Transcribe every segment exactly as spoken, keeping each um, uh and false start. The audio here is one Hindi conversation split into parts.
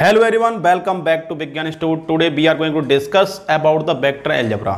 Hello everyone, welcome back to Vigyan institute. Today we are going to discuss about the vector algebra.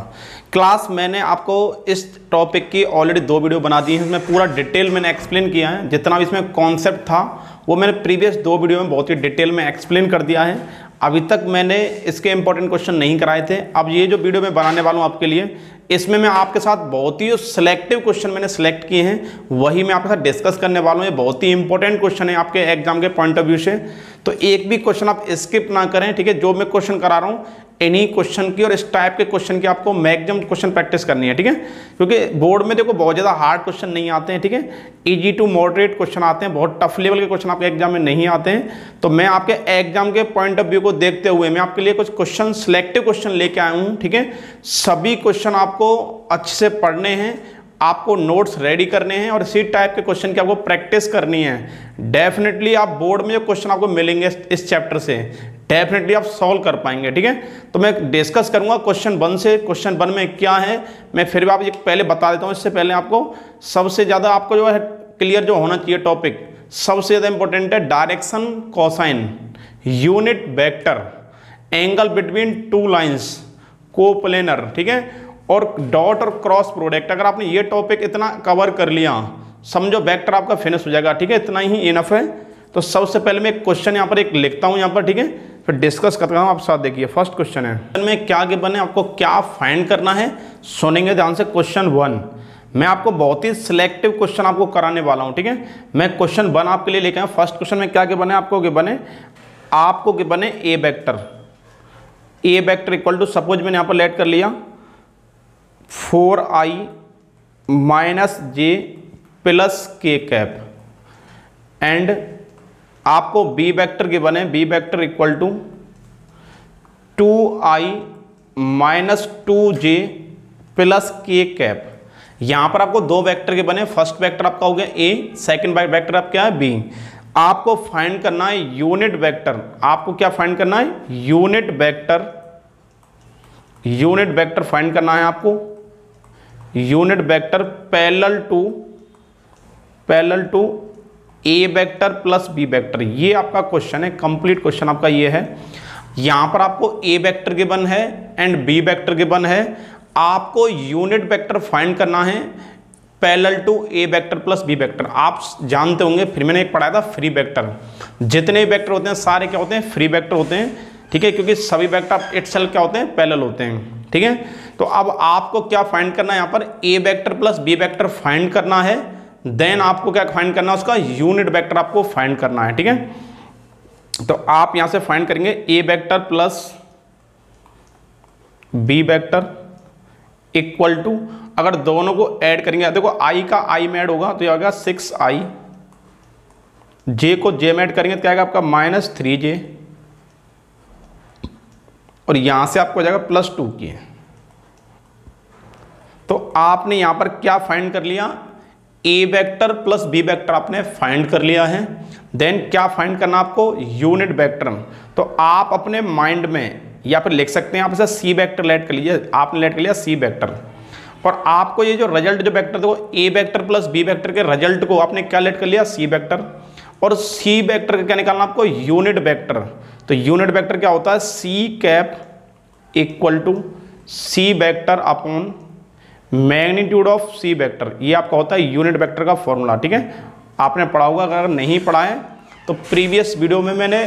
Class मैंने आपको इस टॉपिक की ऑलरेडी दो वीडियो बना दी हैं, उसमें पूरा डिटेल मैंने एक्सप्लेन किया है। जितना भी इसमें कॉन्सेप्ट था वो मैंने प्रीवियस दो वीडियो में बहुत ही डिटेल में एक्सप्लेन कर दिया है। अभी तक मैंने इसके इंपॉर्टेंट क्वेश्चन नहीं कराए थे। अब ये जो वीडियो मैं बनाने वाला हूँ आपके लिए, इसमें मैं आपके साथ बहुत ही सिलेक्टिव क्वेश्चन मैंने सेलेक्ट किए हैं, वही मैं आपके साथ डिस्कस करने वाला हूँ। ये बहुत ही इंपॉर्टेंट क्वेश्चन है आपके एग्जाम के पॉइंट ऑफ व्यू से, तो एक भी क्वेश्चन आप स्किप ना करें, ठीक है। जो मैं क्वेश्चन करा रहा हूँ इन्हीं क्वेश्चन की और इस टाइप के क्वेश्चन की आपको मैक्सिमम क्वेश्चन प्रैक्टिस करनी है, ठीक है। क्योंकि बोर्ड में देखो बहुत ज़्यादा हार्ड क्वेश्चन नहीं आते हैं, ठीक है। ईजी टू मॉडरेट क्वेश्चन आते हैं, बहुत टफ लेवल के क्वेश्चन आपके एग्जाम में नहीं आते हैं। तो मैं आपके एग्जाम के पॉइंट ऑफ व्यू को देखते हुए मैं आपके लिए कुछ क्वेश्चन सिलेक्टिव क्वेश्चन लेके आया हूँ, ठीक है। सभी क्वेश्चन आपको अच्छे से पढ़ने हैं, आपको नोट्स रेडी करने हैं और इसी टाइप के क्वेश्चन की आपको प्रैक्टिस करनी है। डेफिनेटली आप बोर्ड में जो क्वेश्चन आपको मिलेंगे इस चैप्टर से डेफिनेटली आप सॉल्व कर पाएंगे, ठीक है। तो मैं डिस्कस करूंगा क्वेश्चन वन से। क्वेश्चन वन में क्या है मैं फिर भी आप ये पहले बता देता हूँ। इससे पहले आपको सबसे ज़्यादा आपको जो है क्लियर जो होना चाहिए टॉपिक, सबसे ज़्यादा इंपॉर्टेंट है direction cosine, unit vector, angle between two lines, coplanar, ठीक है, और डॉट और क्रॉस प्रोडक्ट। अगर आपने ये टॉपिक इतना कवर कर लिया, समझो वेक्टर आपका फिनिश हो जाएगा, ठीक है। इतना ही इनफ है। तो सबसे पहले मैं क्वेश्चन यहाँ पर एक लिखता हूँ यहाँ पर, ठीक है, फिर डिस्कस करता हूँ आप साथ। देखिए फर्स्ट क्वेश्चन है में क्या गिवन है, आपको क्या फाइंड करना है, सुनेंगे ध्यान से। क्वेश्चन वन मैं आपको बहुत ही सिलेक्टिव क्वेश्चन आपको कराने वाला हूँ, ठीक है। मैं क्वेश्चन वन आपके लिए लेके आया। फर्स्ट क्वेश्चन में क्या गिवन है, आपको गिवन है आपको गिवन है ए vector, A vector equal to, suppose मैंने यहाँ पर लेट कर लिया four I minus J plus के कैप, एंड आपको बी वेक्टर गिवन है, B vector equal to two I minus two J plus के कैप। यहाँ पर आपको दो वेक्टर गिवन है, फर्स्ट वेक्टर आपका हो गया ए, सेकेंड वेक्टर आपका क्या है बी। आपको फाइंड करना है यूनिट वेक्टर, आपको क्या फाइंड करना है unit vector, unit vector find करना है आपको। Unit vector parallel to parallel to A vector plus B vector, ये आपका क्वेश्चन है, कंप्लीट क्वेश्चन आपका ये है। यहाँ पर आपको ए वेक्टर गिवन है एंड बी वेक्टर गिवन है, आपको यूनिट वेक्टर फाइंड करना है parallel to A vector plus B vector. आप जानते होंगे फिर मैंने एक पढ़ाया था फ्री वेक्टर, जितने वेक्टर होते हैं सारे क्या होते हैं फ्री वेक्टर होते हैं, ठीक है, क्योंकि सभी वेक्टर इटसेल्फ क्या होते हैं पैरेलल होते हैं, ठीक है। तो अब आपको क्या फाइंड करना है यहाँ पर, ए vector plus B vector find करना है, देन आपको क्या फाइंड करना है उसका यूनिट वेक्टर आपको फाइंड करना है, ठीक है। तो आप यहाँ से फाइंड करेंगे ए vector plus B vector equal to, अगर दोनों को ऐड करेंगे, देखो आई का आई में ऐड होगा तो ये होगा सिक्स आई, जे को जे में ऐड करेंगे तो क्या आएगा आपका माइनस थ्री जे, और यहां से आपको जाएगा प्लस टू की। तो आपने यहां पर क्या फाइंड कर लिया, ए वेक्टर प्लस बी वेक्टर आपने फाइंड कर लिया है। देन क्या फाइंड करना आपको यूनिट वेक्टर। तो आप अपने माइंड में या फिर लिख सकते हैं आप इसे सी वेक्टर लेट कर लीजिए, आपने लेट कर लिया सी वेक्टर, और आपको ये जो रिजल्ट जो वेक्टर देखो A vector plus B vector के रिजल्ट को आपने क्या लेट कर लिया सी वेक्टर, और सी वेक्टर का क्या निकालना आपको यूनिट वेक्टर। तो यूनिट वेक्टर क्या होता है C cap equal to C vector upon magnitude of C vector, ये आपका होता है यूनिट वेक्टर का फॉर्मूला, ठीक है। आपने पढ़ा होगा, अगर नहीं पढ़ा है तो प्रीवियस वीडियो में मैंने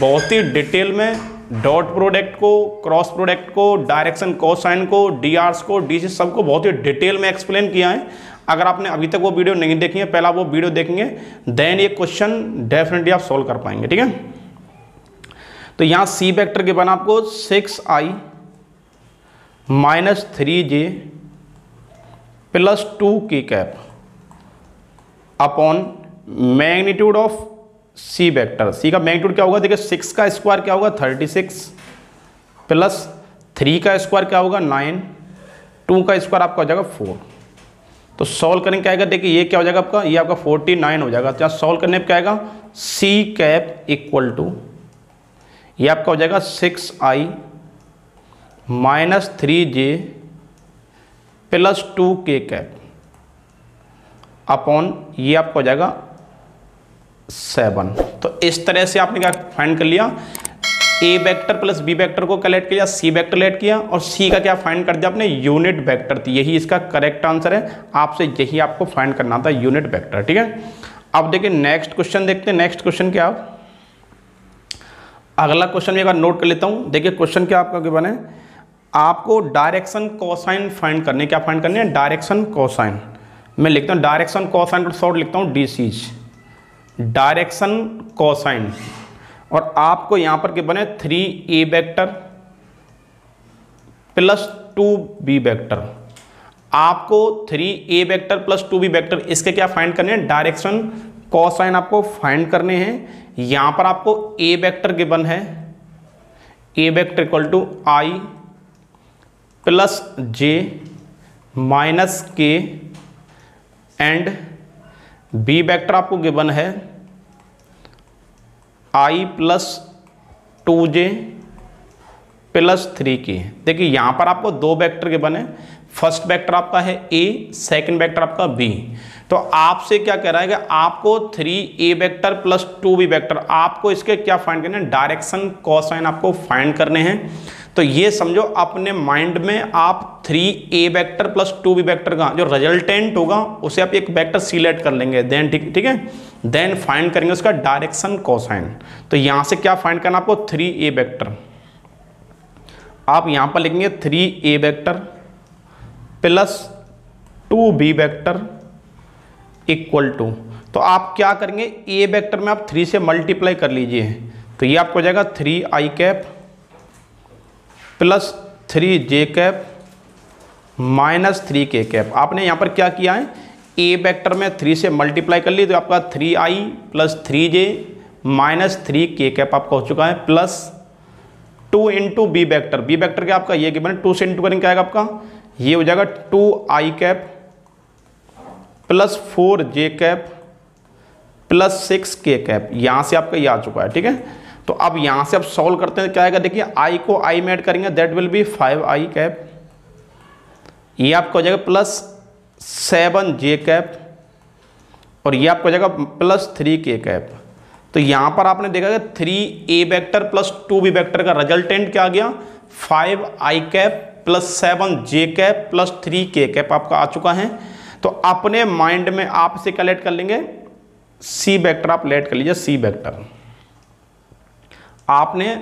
बहुत ही डिटेल में डॉट प्रोडक्ट को, क्रॉस प्रोडक्ट को, डायरेक्शन कोसाइन को, डी आर्स को, डी सी सबको बहुत ही डिटेल में एक्सप्लेन किया है। अगर आपने अभी तक वो वीडियो नहीं देखी है, पहला वो वीडियो देखेंगे, देन ये क्वेश्चन डेफिनेटली आप सॉल्व कर पाएंगे, ठीक है। तो यहाँ सी वेक्टर के बना आपको six I minus three J plus two K cap upon magnitude of C vector, C का मैग्नीट्यूड क्या होगा, देखिए सिक्स का स्क्वायर क्या होगा थर्टी सिक्स, प्लस थ्री का स्क्वायर क्या होगा नाइन, टू का स्क्वायर आपका हो जाएगा फोर। तो सॉल्व करने क्या आएगा, देखिए ये क्या हो जाएगा आपका, ये आपका फोर्टी नाइन हो जाएगा। तो सॉल्व करने पर क्या आएगा सी कैप इक्वल टू, ये आपका हो जाएगा six I minus three J plus two के कैप अपॉन ये आपका हो जाएगा सेवन। तो इस तरह से आपने क्या फाइंड कर लिया ए वेक्टर प्लस बी वेक्टर को कलेक्ट किया, सी वेक्टर लेट किया और सी का क्या फाइंड कर दिया आपने, यूनिट वेक्टर थी। यही इसका करेक्ट आंसर है, आपसे यही आपको फाइंड करना था, यूनिट वेक्टर। ठीक है, अब देखिए नेक्स्ट क्वेश्चन देखते हैं। नेक्स्ट क्वेश्चन क्या आप अगला क्वेश्चन मैं एक बार नोट कर लेता हूँ। देखिए क्वेश्चन क्या आपका क्या बना है, आपको डायरेक्शन कोसाइन फाइंड करने, क्या फाइंड करनी है, डायरेक्शन कोसाइन। मैं लिखता हूँ डायरेक्शन कोसाइन पर शॉर्ट लिखता हूँ डी सीज, डायरेक्शन कोसाइन। और आपको यहाँ पर क्या बने, three A vector plus two B vector, आपको three A vector plus two B vector इसके क्या फाइंड करने हैं, डायरेक्शन कोसाइन आपको फाइंड करने हैं। यहाँ पर आपको ए वेक्टर गिवन है, ए vector equal to I plus J minus के एंड बी वेक्टर आपको गिवन है आई plus two J plus three K. देखिए यहाँ पर आपको दो वेक्टर गिवन है, फर्स्ट वेक्टर आपका है ए, सेकंड वेक्टर आपका बी। तो आपसे क्या कह रहा है कि आपको three A vector plus two B vector, आपको इसके क्या फाइंड करने हैं, डायरेक्शन कोसाइन आपको फाइंड करने हैं। तो ये समझो अपने माइंड में आप three A vector plus two B vector का जो रिजल्टेंट होगा उसे आप एक वेक्टर सिलेक्ट कर लेंगे, देन ठीक ठीक है देन फाइंड करेंगे उसका डायरेक्शन कोसाइन। तो यहाँ से क्या फाइंड करना आपको, थ्री ए वेक्टर, आप यहाँ पर लिखेंगे three A vector plus two B vector equal to. तो आप क्या करेंगे, ए वेक्टर में आप थ्री से मल्टीप्लाई कर लीजिए, तो ये आपको हो जाएगा three I cap plus three J cap minus three के कैप। आपने यहाँ पर क्या किया है, ए वेक्टर में थ्री से मल्टीप्लाई कर ली, तो आपका three I plus three J minus three के कैप आपका हो चुका है plus two into B vector, B vector क्या आपका ये कि मैंने टू से इंटू करेंगे क्या आएगा आपका, ये हो जाएगा टू आई cap plus four J cap plus six के कैप। यहाँ से आपका ये आ चुका है। ठीक है, तो अब यहाँ से अब सॉल्व करते हैं क्या आएगा, देखिए i को i में ऐड करेंगे, that will be five I cap, ये आपको हो जाएगा प्लस सेवन जे कैप और ये आपको हो जाएगा प्लस थ्री के कैप। तो यहाँ पर आपने देखा कि three A vector plus two B vector का रिजल्टेंट क्या आ गया, five I cap plus seven J cap plus three के कैप आपका आ चुका है। तो अपने माइंड में आप इसे कलेक्ट कर लेंगे, सी वेक्टर आप लेट कर लीजिए सी वेक्टर। आपने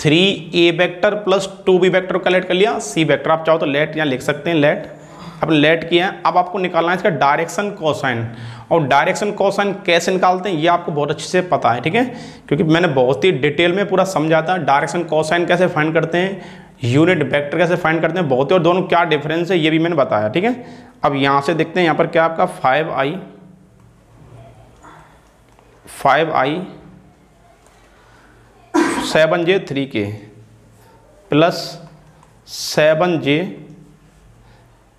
three A vector plus two B vector collect कर लिया, सी वेक्टर आप चाहो तो लेट यहाँ लिख सकते हैं, लेट आपने लेट किया है। अब आपको निकालना है इसका डायरेक्शन कोसाइन, और डायरेक्शन कोसाइन कैसे निकालते हैं ये आपको बहुत अच्छे से पता है। ठीक है, क्योंकि मैंने बहुत ही डिटेल में पूरा समझा था, डायरेक्शन कोसाइन कैसे फाइंड करते हैं, यूनिट वेक्टर कैसे फाइंड करते हैं, बहुत ही, और दोनों क्या डिफरेंस है ये भी मैंने बताया। ठीक है, अब यहाँ से देखते हैं यहाँ पर क्या आपका five I five I seven J three K plus seven J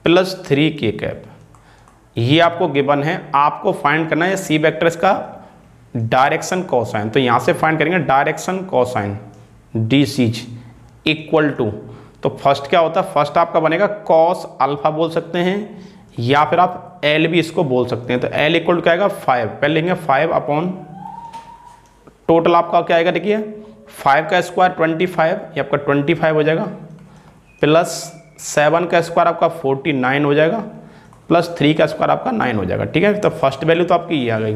plus three के कैप, ये आपको गिवन है। आपको फाइंड करना है सी वेक्टर्स का डायरेक्शन कोसाइन, तो यहाँ से फाइंड करेंगे direction cosine D Cs equal to. तो फर्स्ट क्या होता है, फर्स्ट आपका बनेगा कॉस अल्फा बोल सकते हैं या फिर आप एल भी इसको बोल सकते हैं। तो एल इक्वल टू क्या आएगा, फाइव, पहले लेंगे फाइव अपॉन टोटल आपका क्या आएगा, देखिए फाइव का स्क्वायर ट्वेंटी फाइव, ये आपका ट्वेंटी फाइव हो जाएगा, प्लस सेवन का स्क्वायर आपका फोर्टी नाइन हो जाएगा, प्लस थ्री का स्क्वायर आपका नाइन हो जाएगा। ठीक है, तो फर्स्ट वैल्यू तो आपकी ये आ गई।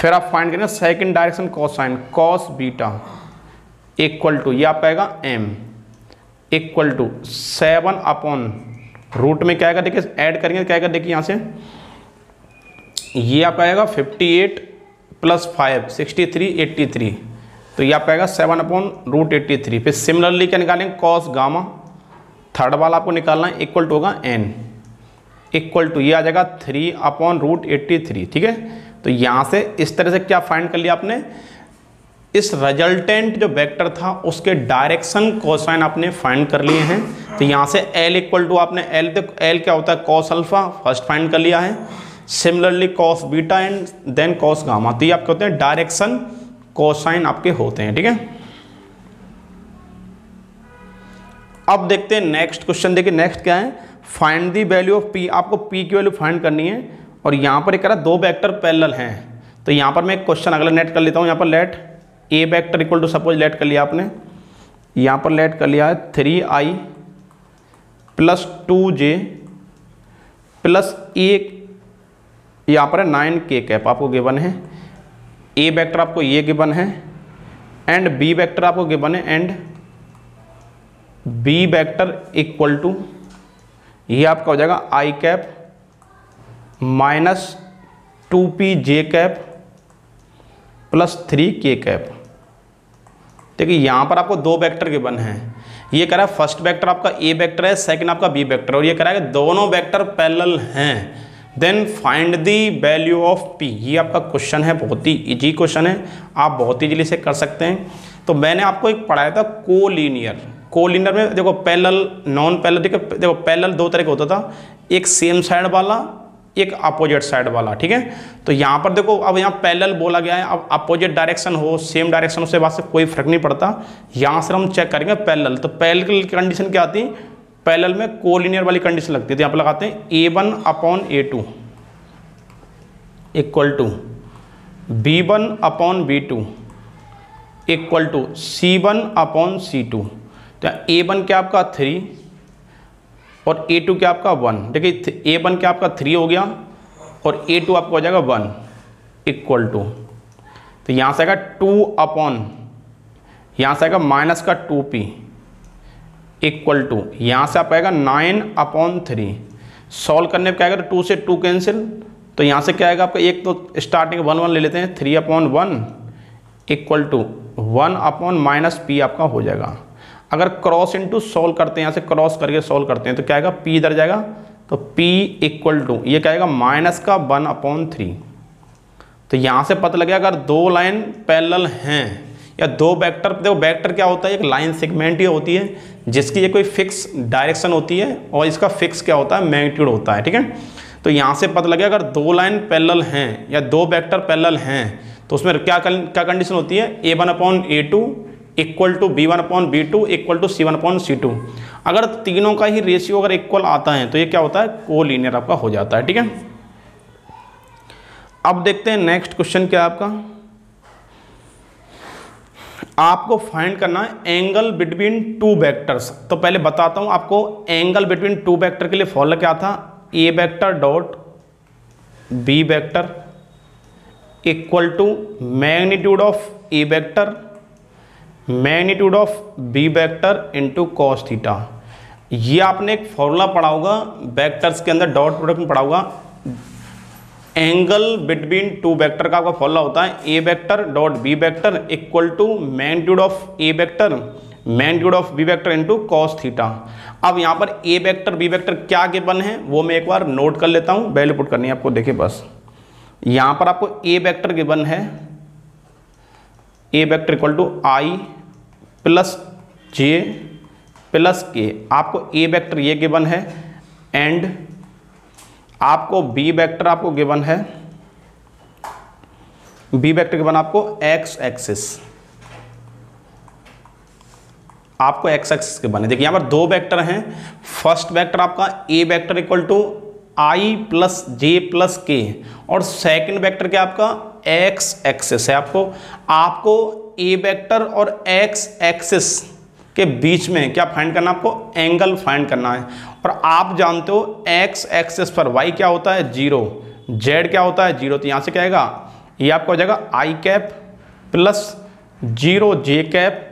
फिर आप फाइंड करेंगे second direction cosine, cos beta equal to ये आपका आएगा m equal to seven upon root में क्या आएगा, देखिए ऐड करेंगे क्या आएगा, देखिए यहाँ से ये आपका आएगा fifty eight plus five sixty three eighty three, तो ये आपका आएगा seven upon root eighty three. फिर सिमिलरली क्या निकालेंगे, कॉस गामा, थर्ड वाला आपको निकालना है, इक्वल टू होगा एन इक्वल टू ये आ जाएगा three upon root eighty three. ठीक है, तो यहाँ से इस तरह से क्या फाइंड कर लिया आपने, इस रिजल्टेंट जो वेक्टर था उसके डायरेक्शन कोसाइन आपने फाइंड कर लिए हैं। तो यहाँ से एल इक्वल टू आपने एल देखो एल क्या होता है, कॉस अल्फा फर्स्ट फाइंड कर लिया है, similarly cos beta and then cos gamma. तो ये आपके होते हैं डायरेक्शन कोसाइन आपके होते हैं। ठीक है, अब देखते हैं नेक्स्ट क्वेश्चन। देखिए नेक्स्ट क्या है, find the value of P, आपको पी की वैल्यू फाइंड करनी है। और यहां पर एक कह रहा है दो वेक्टर पैरेलल हैं, तो यहां पर मैं एक क्वेश्चन अगला नेट कर लेता हूं। यहां पर let A vector equal to suppose let कर लिया आपने, यहाँ पर लेट कर लिया है three I plus two J plus एक, यहाँ पर है नाइन के कैप आपको गिवन है, ए वेक्टर आपको ये गिवन है एंड बी वेक्टर आपको गिवन है and B vector equal to ये आपका हो जाएगा I cap minus two P J cap plus three के कैप। देखिए यहाँ पर आपको दो वेक्टर गिवन हैं, ये कह रहा है फर्स्ट वेक्टर आपका ए वेक्टर है, सेकंड आपका बी वेक्टर, और ये कह रहा है कि दोनों वेक्टर पैरेलल हैं, then find the value of P. ये आपका क्वेश्चन है, बहुत ही इजी क्वेश्चन है, आप बहुत ईजिली से कर सकते हैं। तो मैंने आपको एक पढ़ाया था कोलिनियर, कोलिनियर में देखो पैरेलल नॉन पैरेलल, ठीक है, देखो पैरेलल दो तरह का होता था, एक सेम साइड वाला एक अपोजिट साइड वाला, ठीक है। तो यहाँ पर देखो अब यहाँ पैरेलल बोला गया है, अब अपोजिट डायरेक्शन हो सेम डायरेक्शन उससे बात से कोई फर्क नहीं पड़ता, यहाँ से हम चेक करेंगे पैरेलल। तो पैरेलल की कंडीशन क्या आती है, पैरेलल में कोलिनियर वाली कंडीशन लगती है। तो यहाँ पर लगाते हैं A one upon A two equal to B one upon B two equal to C one upon C two. तो ए वन क्या आपका थ्री और ए टू क्या आपका वन, देखिए ए वन क्या आपका थ्री हो गया और ए टू आपका हो जाएगा वन इक्वल टू, तो यहाँ से आएगा टू अपॉन, यहाँ से आएगा माइनस का टू पी इक्वल टू, यहाँ से आप आएगा नाइन अपॉन थ्री। सॉल्व करने पर क्या आएगा, तो टू से टू कैंसिल, तो यहाँ से क्या आएगा आपका एक, तो स्टार्टिंग वन वन ले लेते हैं, three upon one equal to one upon minus P आपका हो जाएगा। अगर क्रॉस इनटू सॉल्व करते हैं, यहाँ से क्रॉस करके सॉल्व करते हैं तो क्या आएगा, पी इधर जाएगा तो पी इक्वल टू ये क्या आएगा माइनस का वन अपॉन थ्री। तो यहाँ से पता लगेगा अगर दो लाइन पैरेलल हैं या दो वेक्टर, देखो वेक्टर क्या होता है, एक लाइन सेगमेंट ही होती है जिसकी ये कोई फिक्स डायरेक्शन होती है और इसका फिक्स क्या होता है, मैग्नीट्यूड होता है, ठीक है। तो यहाँ से पता लगेगा अगर दो लाइन पैरेलल हैं या दो वेक्टर पैरेलल हैं तो उसमें क्या क्या कंडीशन होती है, A one upon A two equal to B one upon B two equal to C one upon C two. अगर तीनों का ही रेशियो अगर इक्वल आता है तो ये क्या होता है, कोलिनियर आपका हो जाता है, ठीक है। अब देखते हैं नेक्स्ट क्वेश्चन क्या है आपका, आपको फाइंड करना है एंगल बिटवीन टू वेक्टर्स। तो पहले बताता हूं आपको एंगल बिटवीन टू वेक्टर के लिए फॉर्मूला क्या था, A vector dot B vector equal to magnitude of A vector magnitude of B vector into cos theta. ये आपने एक फॉर्मूला पढ़ा होगा वेक्टर्स के अंदर, डॉट प्रोडक्ट में पढ़ा होगा, एंगल बिटवीन टू वेक्टर का आपका फॉर्मूला होता है ए vector dot B vector equal to magnitude of A vector magnitude of B vector into cos theta. अब यहाँ पर ए वेक्टर बी वेक्टर क्या गिवन है वो मैं एक बार नोट कर लेता हूँ, वैल्यू पुट करनी है आपको, देखिए बस यहाँ पर आपको ए वेक्टर गिवन है, ए vector equal to I plus J plus K, आपको ए वेक्टर ये गिवन है एंड आपको बी वेक्टर आपको गिवन है, बी वेक्टर गिवन आपको एक्स एक्सिस, आपको एक्स एक्सिस गिवन है। देखिए यहाँ पर दो वेक्टर हैं, फर्स्ट वेक्टर आपका A vector equal to I plus J plus K और सेकंड वेक्टर क्या आपका एक्स एक्सिस है। आपको आपको ए वेक्टर और एक्स एक्सिस के बीच में क्या फाइंड करना, आपको एंगल फाइंड करना है। और आप जानते हो एक्स एक्सिस पर वाई क्या होता है जीरो, जेड क्या होता है जीरो, तो यहाँ से क्या आएगा, ये आपका हो जाएगा I cap plus zero J cap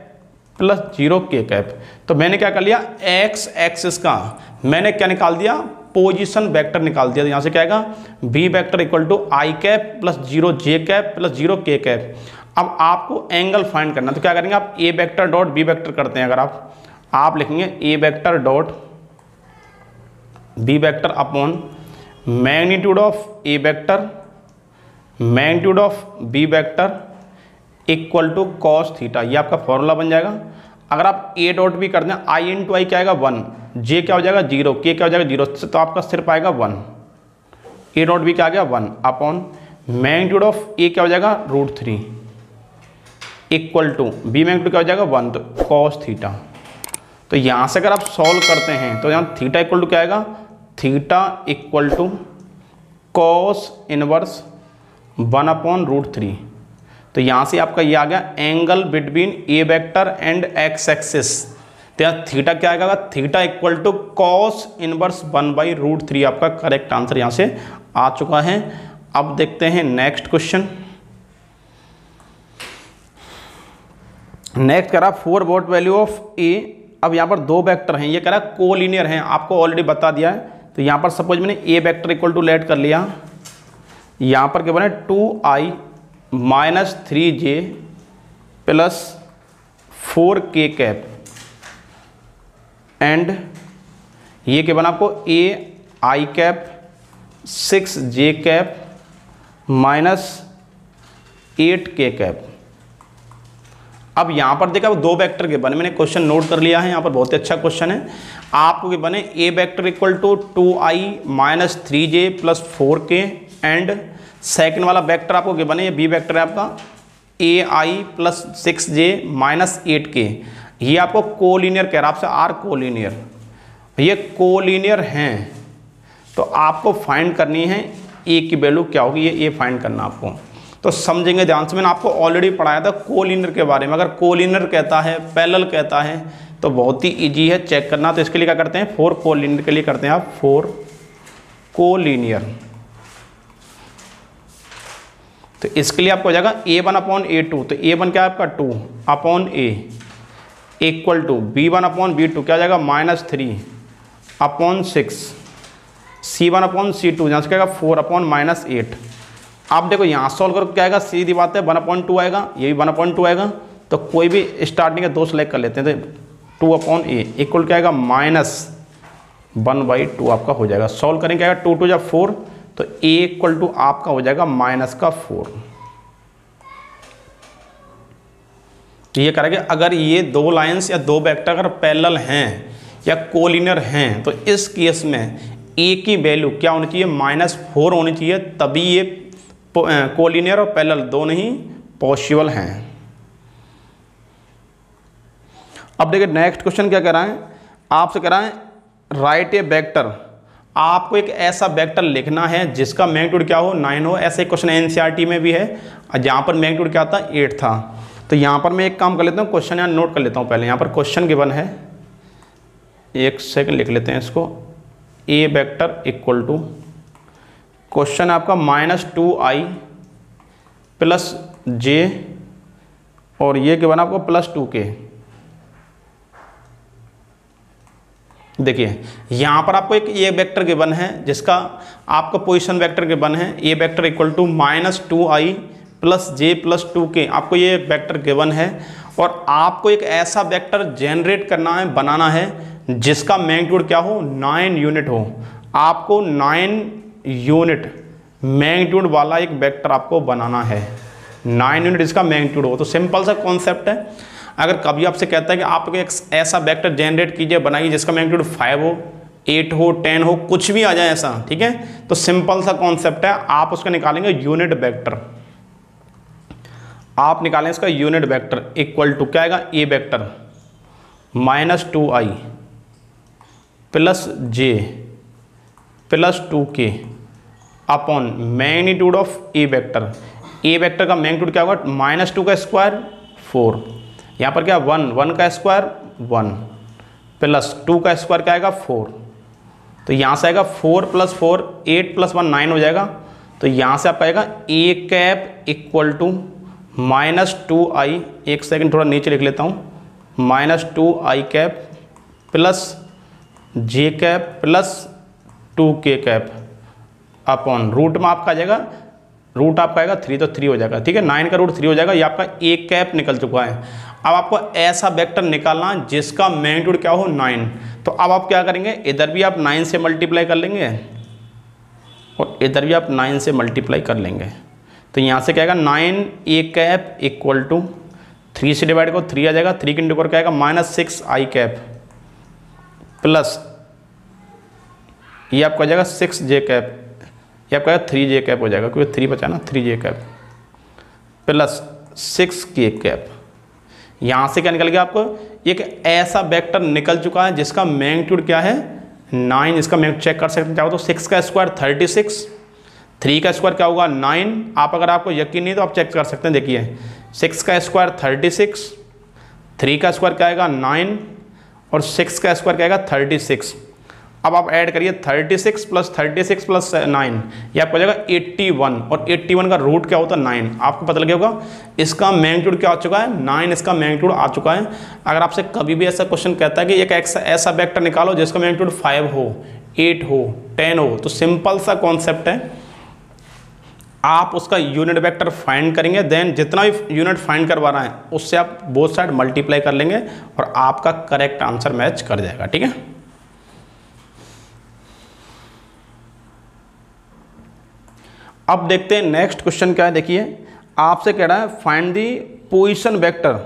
plus zero K cap. तो मैंने क्या कर लिया, एक्स एक्सिस का मैंने क्या निकाल दिया, पोजीशन वेक्टर निकाल दिया। तो यहाँ से क्या आएगा, B vector equal to I cap plus zero J cap plus zero K cap. अब आपको एंगल फाइंड करना, तो क्या करेंगे आप A vector dot B vector करते हैं, अगर आप आप लिखेंगे A vector dot B vector upon magnitude of A vector magnitude of B vector equal to cos theta, ये आपका फॉर्मूला बन जाएगा। अगर आप ए डॉट बी कर दें, आई इंटू आई क्या आएगा वन, जे क्या हो जाएगा जीरो, के क्या हो जाएगा जीरो, तो आपका सिर्फ आएगा वन, ए डॉट बी क्या आ गया one upon magnitude of a क्या हो जाएगा root three equal to b magnitude क्या हो जाएगा वन, तो कॉस थीटा। तो यहाँ से अगर आप सॉल्व करते हैं तो यहाँ थीटा इक्वल टू क्या आएगा, theta equal to cos inverse one upon root three. तो तो यहाँ से आपका ये आ गया angle between A vector and x axis. तो यहाँ थीटा क्या आएगा, theta equal to cos inverse one by root three आपका करेक्ट आंसर यहाँ से आ चुका है। अब देखते हैं नेक्स्ट क्वेश्चन। नेक्स्ट कह रहा for what value of a. अब यहाँ पर दो वेक्टर हैं, ये कह रहा कोलिनियर हैं, आपको ऑलरेडी बता दिया है। तो यहाँ पर सपोज मैंने a vector equal to let कर लिया, यहाँ पर क्या बना टू आई माइनस थ्री जे प्लस फोर के कैप एंड ये क्या बना आपको a i cap six j cap minus eight k cap. अब यहाँ पर देखा दो वेक्टर के बने, मैंने क्वेश्चन नोट कर लिया है, यहाँ पर बहुत ही अच्छा क्वेश्चन है। आपको के बने ए vector equal to two I minus three J plus four k and second वाला वेक्टर आपको के बने ये बी वेक्टर है आपका a i plus six j minus eight k. ये आपको कोलिनियर कह रहा है आपसे, आर कोलिनियर, ये कोलिनियर हैं तो आपको फाइंड करनी है ए की वैल्यू क्या होगी, ये ए फाइंड करना आपको। तो समझेंगे ध्यान से, मैंने आपको ऑलरेडी पढ़ाया था कोलिनियर के बारे में। अगर कोलिनियर कहता है, पैरेलल कहता है तो बहुत ही इजी है चेक करना। तो इसके लिए क्या करते हैं, फोर कोलिनियर के लिए करते हैं आप फोर कोलिनियर। तो इसके लिए आपको हो जाएगा a one upon A two, तो ए वन क्या है आपका two upon a equal to B one upon B two क्या हो जाएगा minus three upon six c one upon सी टू यहाँ से क्या फोर अपॉन माइनस एट। आप देखो यहाँ सॉल्व करो क्या आएगा, सीधी बात है वन अपॉइंट टू आएगा, ये भी वन अपॉइंट टू आएगा। तो कोई भी स्टार्टिंग का दो सेलेक्ट कर लेते हैं, तो टू अपॉन ए इक्वल क्या आएगा माइनस वन बाई टू आपका हो जाएगा। सॉल्व करेंगे क्या आएगा टू टू या फोर, तो ए इक्वल टू आपका हो जाएगा माइनस का फोर। तो ये करेंगे अगर ये दो लाइन्स या दो वेक्टर अगर पैरेलल हैं या कोलिनियर हैं तो इस केस में ए की वैल्यू क्या होनी चाहिए, माइनस फोर होनी चाहिए, तभी ये कोलिनियर और पैरेलल दोनों ही पॉसिबल हैं। अब देखिए नेक्स्ट क्वेश्चन क्या कह रहा है, आपसे कह रहा है राइट ए वेक्टर। आपको एक ऐसा वेक्टर लिखना है जिसका मैग्नीट्यूड क्या हो, नाइन हो। ऐसे क्वेश्चन एनसीईआरटी में भी है जहां पर मैग्नीट्यूड क्या था, एट था। तो यहां पर मैं एक काम कर लेता हूं, क्वेश्चन यहां नोट कर लेता हूं पहले। यहां पर क्वेश्चन गिवन है, एक सेकंड लिख लेते हैं इसको, a vector equal to question आपका माइनस टू आई प्लस जे और ये क्या बना आपको प्लस टू के। देखिए यहाँ पर आपको एक ए वेक्टर गिवन है जिसका आपका पोजीशन वेक्टर गिवन है, ए vector equal to minus two I plus J plus two k. आपको ये वेक्टर गिवन है और आपको एक ऐसा वेक्टर जनरेट करना है, बनाना है जिसका मैग्नीट्यूड क्या हो, नाइन यूनिट हो। आपको नाइन यूनिट मैग्नीट्यूड वाला एक वेक्टर आपको बनाना है, नाइन यूनिट इसका मैग्नीट्यूड हो। तो सिंपल सा कॉन्सेप्ट है, अगर कभी आपसे कहता है कि आप एक ऐसा वेक्टर जनरेट कीजिए, बनाइए जिसका मैग्नीट्यूड फाइव हो, एट हो, टेन हो, कुछ भी आ जाए ऐसा, ठीक है। तो सिंपल सा कॉन्सेप्ट है, आप उसका निकालेंगे यूनिट वेक्टर, आप निकालेंगे इसका यूनिट वेक्टर इक्वल टू क्या आएगा, ए vector minus two I plus J plus two k upon magnitude of A vector. A vector का मैग्नीट्यूड क्या होगा, माइनस टू का स्क्वायर फोर, यहाँ पर क्या वन, वन का स्क्वायर वन प्लस टू का स्क्वायर क्या आएगा फोर। तो यहाँ से आएगा four plus four, eight plus one nine हो जाएगा। तो यहाँ से आपका आएगा ए cap equal to minus two आई, एक सेकेंड थोड़ा नीचे लिख लेता हूँ, माइनस टू आई कैप प्लस जे कैप प्लस टू के कैप अपॉन रूट में आपका आ जाएगा, रूट आपका आएगा थ्री, तो थ्री हो जाएगा, ठीक है। नाइन का रूट थ्री हो जाएगा, ये आपका ए कैप निकल चुका है। अब आपको ऐसा वेक्टर निकालना जिसका मैग्नीट्यूड क्या हो, नाइन। तो अब आप क्या करेंगे, इधर भी आप नाइन से मल्टीप्लाई कर लेंगे और इधर भी आप नाइन से मल्टीप्लाई कर लेंगे। तो यहाँ से क्या आएगा, nine a cap equal to three से डिवाइड करो, थ्री आ जाएगा, थ्री के इंटू क्या आएगा minus six i cap plus ये आपका जाएगा सिक्स जे कैप, ये आपका थ्री जे कैप हो जाएगा क्योंकि थ्री बचा ना, थ्री जे कैप प्लस सिक्स के कैप। यहाँ से क्या निकल गया, आपको एक ऐसा वेक्टर निकल चुका है जिसका मैग्नीट्यूड क्या है, नाइन। इसका मैग्नीट्यूड चेक कर सकते हैं, चाहो तो सिक्स का स्क्वायर थर्टी सिक्स, थ्री का स्क्वायर क्या होगा नाइन। आप अगर आपको यकीन नहीं तो आप चेक कर सकते हैं, देखिए सिक्स का स्क्वायर थर्टी सिक्स, थ्री का स्क्वायर क्या आएगा नाइन और सिक्स का स्क्वायर क्या आएगा थर्टी सिक्स। अब आप ऐड करिए thirty six plus thirty six plus nine, यह आपको हो जाएगा एट्टी वन और एट्टी वन का रूट क्या होता है नाइन। आपको पता लगे होगा इसका मैग्नीट्यूड क्या आ चुका है नाइन, इसका मैग्नीट्यूड आ चुका है। अगर आपसे कभी भी ऐसा क्वेश्चन कहता है कि एक ऐसा वेक्टर निकालो जिसका मैग्नीट्यूड फाइव हो, एट हो, टेन हो, तो सिंपल सा कॉन्सेप्ट है, आप उसका यूनिट वेक्टर फाइंड करेंगे, देन जितना भी यूनिट फाइंड करवा रहा है उससे आप बोथ साइड मल्टीप्लाई कर लेंगे और आपका करेक्ट आंसर मैच कर जाएगा। ठीक है, अब देखते हैं नेक्स्ट क्वेश्चन क्या है। देखिए आपसे कह रहा है फाइंड दी पोजीशन वेक्टर।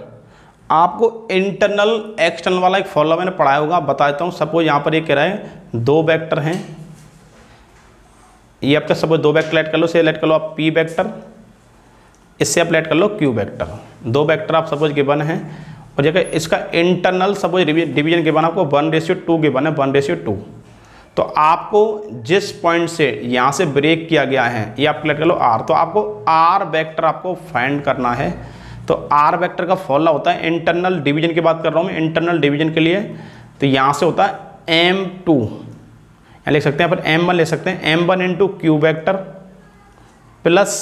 आपको इंटरनल एक्सटर्नल वाला एक फॉर्मूला मैंने पढ़ाया होगा, आप बता देता हूँ। सपोज यहाँ पर ये कह रहा है दो वेक्टर हैं, ये आपका सपोज दो वेक्टर लेट कर लो, से लेट कर लो आप पी वेक्टर, इससे आप लेट कर लो क्यू वेक्टर। दो वेक्टर आप सपोज गिवन है और जगह इसका इंटरनल सपोज डिवीजन गिवन आपको वन रेशियो टू गिवन है, वन रेशियो टू। तो आपको जिस पॉइंट से यहाँ से ब्रेक किया गया है ये आप क्लियर कर लो आर, तो आपको आर वेक्टर आपको फाइंड करना है। तो आर वेक्टर का फॉर्मूला होता है, इंटरनल डिवीजन की बात कर रहा हूँ मैं, इंटरनल डिवीजन के लिए तो यहाँ से होता है एम टू, यहाँ लिख सकते हैं अपन एम वन ले सकते हैं, m one into q vector plus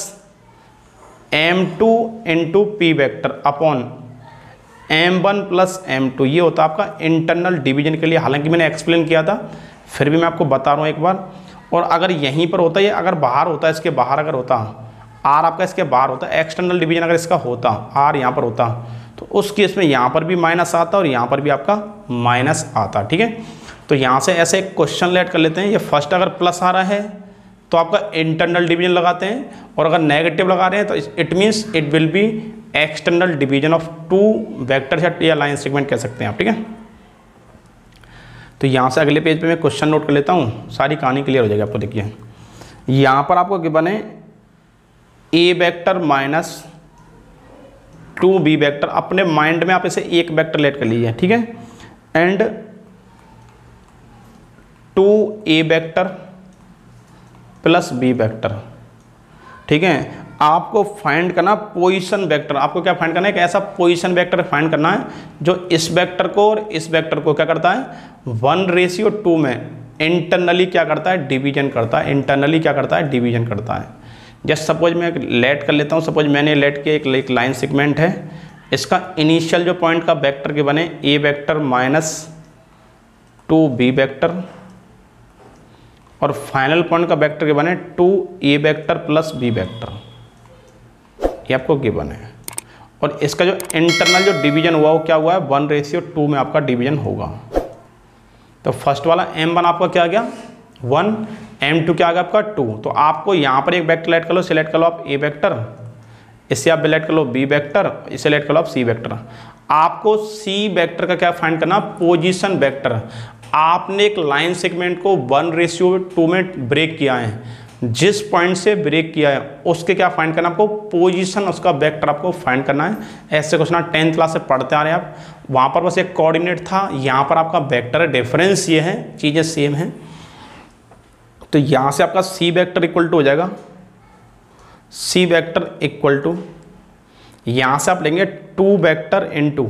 m two into p vector upon m one plus m two, ये होता है आपका इंटरनल डिवीजन के लिए। हालांकि मैंने एक्सप्लेन किया था, फिर भी मैं आपको बता रहा हूँ एक बार। और अगर यहीं पर होता है, अगर बाहर होता है, इसके बाहर अगर होता आर आपका इसके बाहर होता, एक्सटर्नल डिवीजन अगर इसका होता आर यहाँ पर होता, तो उस केस में यहाँ पर भी माइनस आता और यहाँ पर भी आपका माइनस आता। ठीक है, तो यहाँ से ऐसे एक क्वेश्चन लेट कर लेते हैं। ये फर्स्ट अगर प्लस आ रहा है तो आपका इंटरनल डिवीजन लगाते हैं, और अगर नेगेटिव लगा रहे हैं तो it means it will be external division of two vectors या लाइन सेगमेंट कह सकते हैं आप। ठीक है, तो यहाँ से अगले पेज पे मैं क्वेश्चन नोट कर लेता हूँ, सारी कहानी क्लियर हो जाएगी आपको। देखिए यहाँ पर आपको गिवन है ए vector minus two B vector, अपने माइंड में आप इसे एक वेक्टर लेट कर लीजिए। ठीक है, and two A vector plus B vector. ठीक है, आपको फाइंड करना पोजीशन वेक्टर। आपको क्या फाइंड करना है, एक ऐसा पोजीशन वेक्टर फाइंड करना है जो इस वेक्टर को और इस वेक्टर को क्या करता है वन रेशियो टू में इंटरनली क्या करता है डिवीजन करता है, इंटरनली क्या करता है डिवीजन करता है। जस्ट सपोज मैं लेट कर लेता हूँ, सपोज मैंने लेट के एक लाइन सेगमेंट है, इसका इनिशियल जो पॉइंट का वेक्टर के बने ए vector minus two B vector और फाइनल पॉइंट का वेक्टर के बने टू ए वेक्टर प्लस बी वेक्टर, ये आपको गिवन है। और इसका जो इंटरनल जो डिवीजन हुआ वो क्या हुआ है वन रेशियो टू में आपका डिवीजन होगा। तो फर्स्ट वाला एम वन आपका क्या आ गया वन, एम टू क्या आ गया आपका टू। तो आपको यहाँ पर एक वेक्टर लेट कर लो, सिलेक्ट कर लो आप ए वेक्टर, इससे आप लेट कर लो बी वेक्टर, इसे लेट कर लो आप सी वेक्टर। आपको सी वेक्टर का क्या फाइंड करना, पोजिशन वेक्टर। आपने एक लाइन सेगमेंट को वन रेशियो टू में ब्रेक किया है, जिस पॉइंट से ब्रेक किया है उसके क्या फाइंड करना आपको पोजीशन, उसका वेक्टर आपको फाइंड करना है। ऐसे क्वेश्चन आप टेंथ क्लास से पढ़ते आ रहे हैं आप, वहाँ पर बस एक कोऑर्डिनेट था, यहाँ पर आपका वेक्टर है, डिफरेंस ये है, चीज़ें सेम हैं। तो यहाँ से आपका सी वेक्टर इक्वल टू हो जाएगा, सी वेक्टर इक्वल टू, यहाँ से आप लेंगे two vector into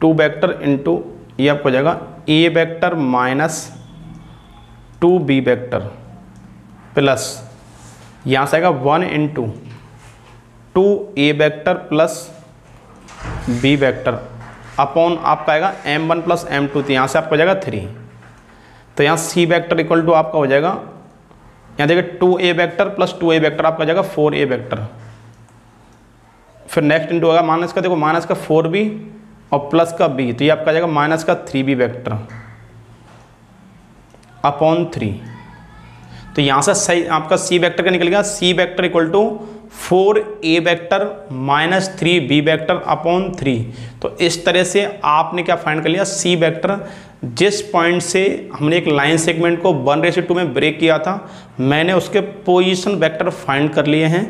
two vector into, ये आपको हो जाएगा ए vector minus two b vector plus यहाँ से आएगा one into two a vector plus b vector upon आपका आएगा m one plus m two, तो यहाँ से आपको हो जाएगा थ्री। तो यहाँ सी वैक्टर इक्वल टू आपका हो जाएगा, यहाँ देखिए two a vector plus two a vector आपका हो जाएगा फोर ए वैक्टर, फिर नेक्स्ट इंटू होगा माइनस का, देखो माइनस का फोर बी और प्लस का बी, तो ये आपका जाएगा माइनस का three b vector upon three. तो यहाँ से सही आपका सी वेक्टर का निकलेगा c vector equal to four a vector minus three b vector upon three. तो इस तरह से आपने क्या फाइंड कर लिया सी वेक्टर, जिस पॉइंट से हमने एक लाइन सेगमेंट को वन रेशियो टू में ब्रेक किया था, मैंने उसके पोजीशन वेक्टर फाइंड कर लिए हैं।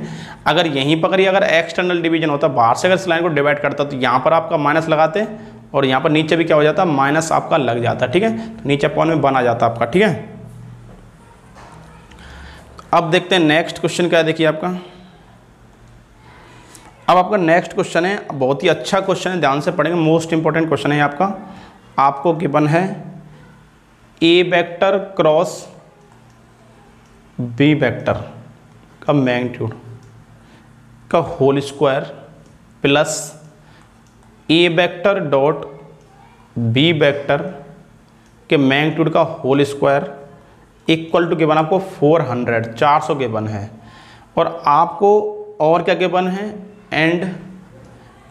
अगर यहीं पर अगर एक्सटर्नल डिवीजन होता, बाहर से अगर इस लाइन को डिवाइड करता, तो यहाँ पर आपका माइनस लगाते और यहाँ पर नीचे भी क्या हो जाता है माइनस आपका लग जाता है। ठीक है, तो नीचे पॉइंट में बन आ जाता आपका। ठीक है, अब देखते हैं नेक्स्ट क्वेश्चन क्या है। देखिए आपका अब आपका नेक्स्ट क्वेश्चन है, बहुत ही अच्छा क्वेश्चन है, ध्यान से पढ़ेंगे, मोस्ट इंपॉर्टेंट क्वेश्चन है आपका। आपको गिवन है ए वेक्टर क्रॉस बी वेक्टर का मैग्नीट्यूड का होल स्क्वायर प्लस ए वेक्टर डॉट बी वेक्टर के मैग्नीट्यूड का whole square equal to given आपको चार सौ चार सौ गिवन है, और आपको और क्या गिवन है, and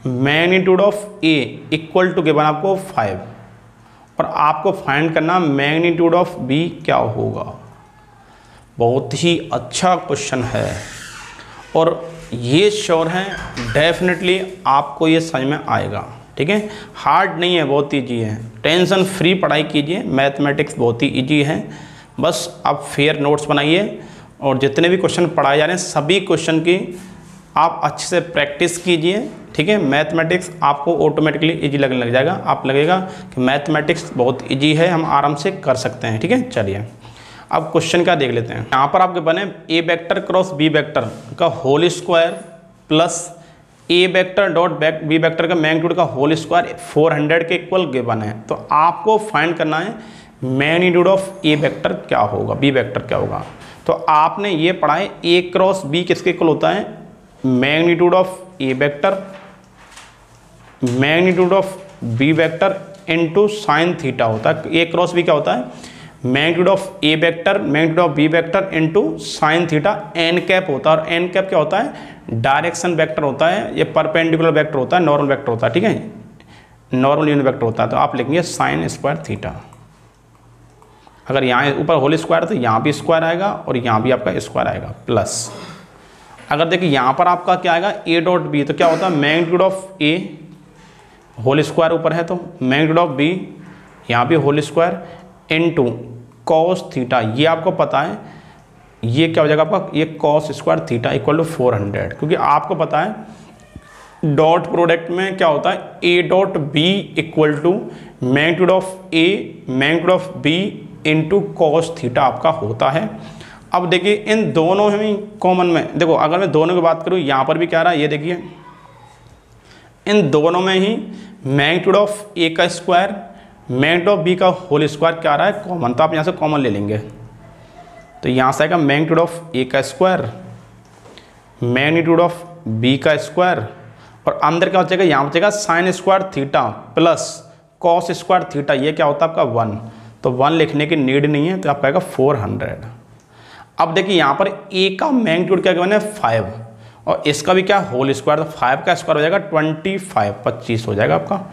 magnitude of A equal to given आपको फाइव, और आपको फाइंड करना मैग्नीट्यूड ऑफ बी क्या होगा। बहुत ही अच्छा क्वेश्चन है और ये श्योर है डेफिनेटली आपको ये समझ में आएगा। ठीक है, हार्ड नहीं है, बहुत ईजी है, टेंशन फ्री पढ़ाई कीजिए, मैथमेटिक्स बहुत ही ईजी है। बस आप फेयर नोट्स बनाइए और जितने भी क्वेश्चन पढ़ाए जा रहे हैं सभी क्वेश्चन की आप अच्छे से प्रैक्टिस कीजिए। ठीक है, मैथमेटिक्स आपको ऑटोमेटिकली इजी लगने लग जाएगा, आप लगेगा कि मैथमेटिक्स बहुत इजी है, हम आराम से कर सकते हैं। ठीक है, चलिए अब क्वेश्चन का देख लेते हैं। यहाँ पर आपके बने ए वेक्टर क्रॉस बी वेक्टर का होल स्क्वायर प्लस ए वेक्टर डॉट बी वेक्टर का मैग्नीट्यूड का होल स्क्वायर फोर हंड्रेड के इक्वल गिवन है, तो आपको फाइंड करना है मैग्नीट्यूड ऑफ ए वेक्टर क्या होगा, बी वेक्टर क्या होगा। तो आपने ये पढ़ा है ए क्रॉस बी किसके इक्वल होता है, magnitude of A vector magnitude of B vector into sine theta होता है। ए क्रॉस बी क्या होता है, magnitude of A vector magnitude of B vector into sine theta N cap होता है, और एन कैप क्या होता है, डायरेक्शन वेक्टर होता है, ये परपेंडिकुलर वेक्टर होता है, नॉर्मल वेक्टर होता है। ठीक है, नॉर्मल यूनिट वेक्टर होता है, तो आप लिखेंगे साइन स्क्वायर थीटा। अगर यहाँ ऊपर होल स्क्वायर तो यहाँ भी स्क्वायर आएगा और यहाँ भी आपका स्क्वायर आएगा, प्लस अगर देखिए यहाँ पर आपका क्या आएगा ए डॉट बी, तो क्या होता है magnitude of A whole square ऊपर है, तो मैग्नीट्यूड ऑफ बी यहाँ भी whole square into cos theta, ये आपको पता है ये क्या हो जाएगा आपका, ये cos square theta equal to four hundred, क्योंकि आपको पता है डॉट प्रोडक्ट में क्या होता है, ए dot B equal to magnitude of A magnitude of B into cos theta आपका होता है। अब देखिए इन दोनों में कॉमन में देखो, अगर मैं दोनों की बात करूँ यहाँ पर भी क्या रहा है, ये देखिए इन दोनों में ही मैग्नीट्यूड ऑफ ए का स्क्वायर मैग्नीट्यूड ऑफ बी का होल स्क्वायर क्या रहा है कॉमन, तो आप यहाँ से कॉमन ले लेंगे, तो यहाँ से आएगा मैग्नीट्यूड ऑफ ए का स्क्वायर मैग्नीट्यूड ऑफ बी का स्क्वायर, और अंदर क्या हो जाएगा, यहाँ बचेगा sine square theta plus cos square theta, ये क्या होता है आपका वन, तो वन लिखने की नीड नहीं है, तो आपका आएगा फोर हंड्रेड। अब देखिए यहाँ पर ए का मैग्नीट्यूड क्या गिवन है फाइव, और इसका भी क्या होल स्क्वायर, तो फाइव का स्क्वायर हो जाएगा ट्वेंटी फाइव, पच्चीस हो जाएगा आपका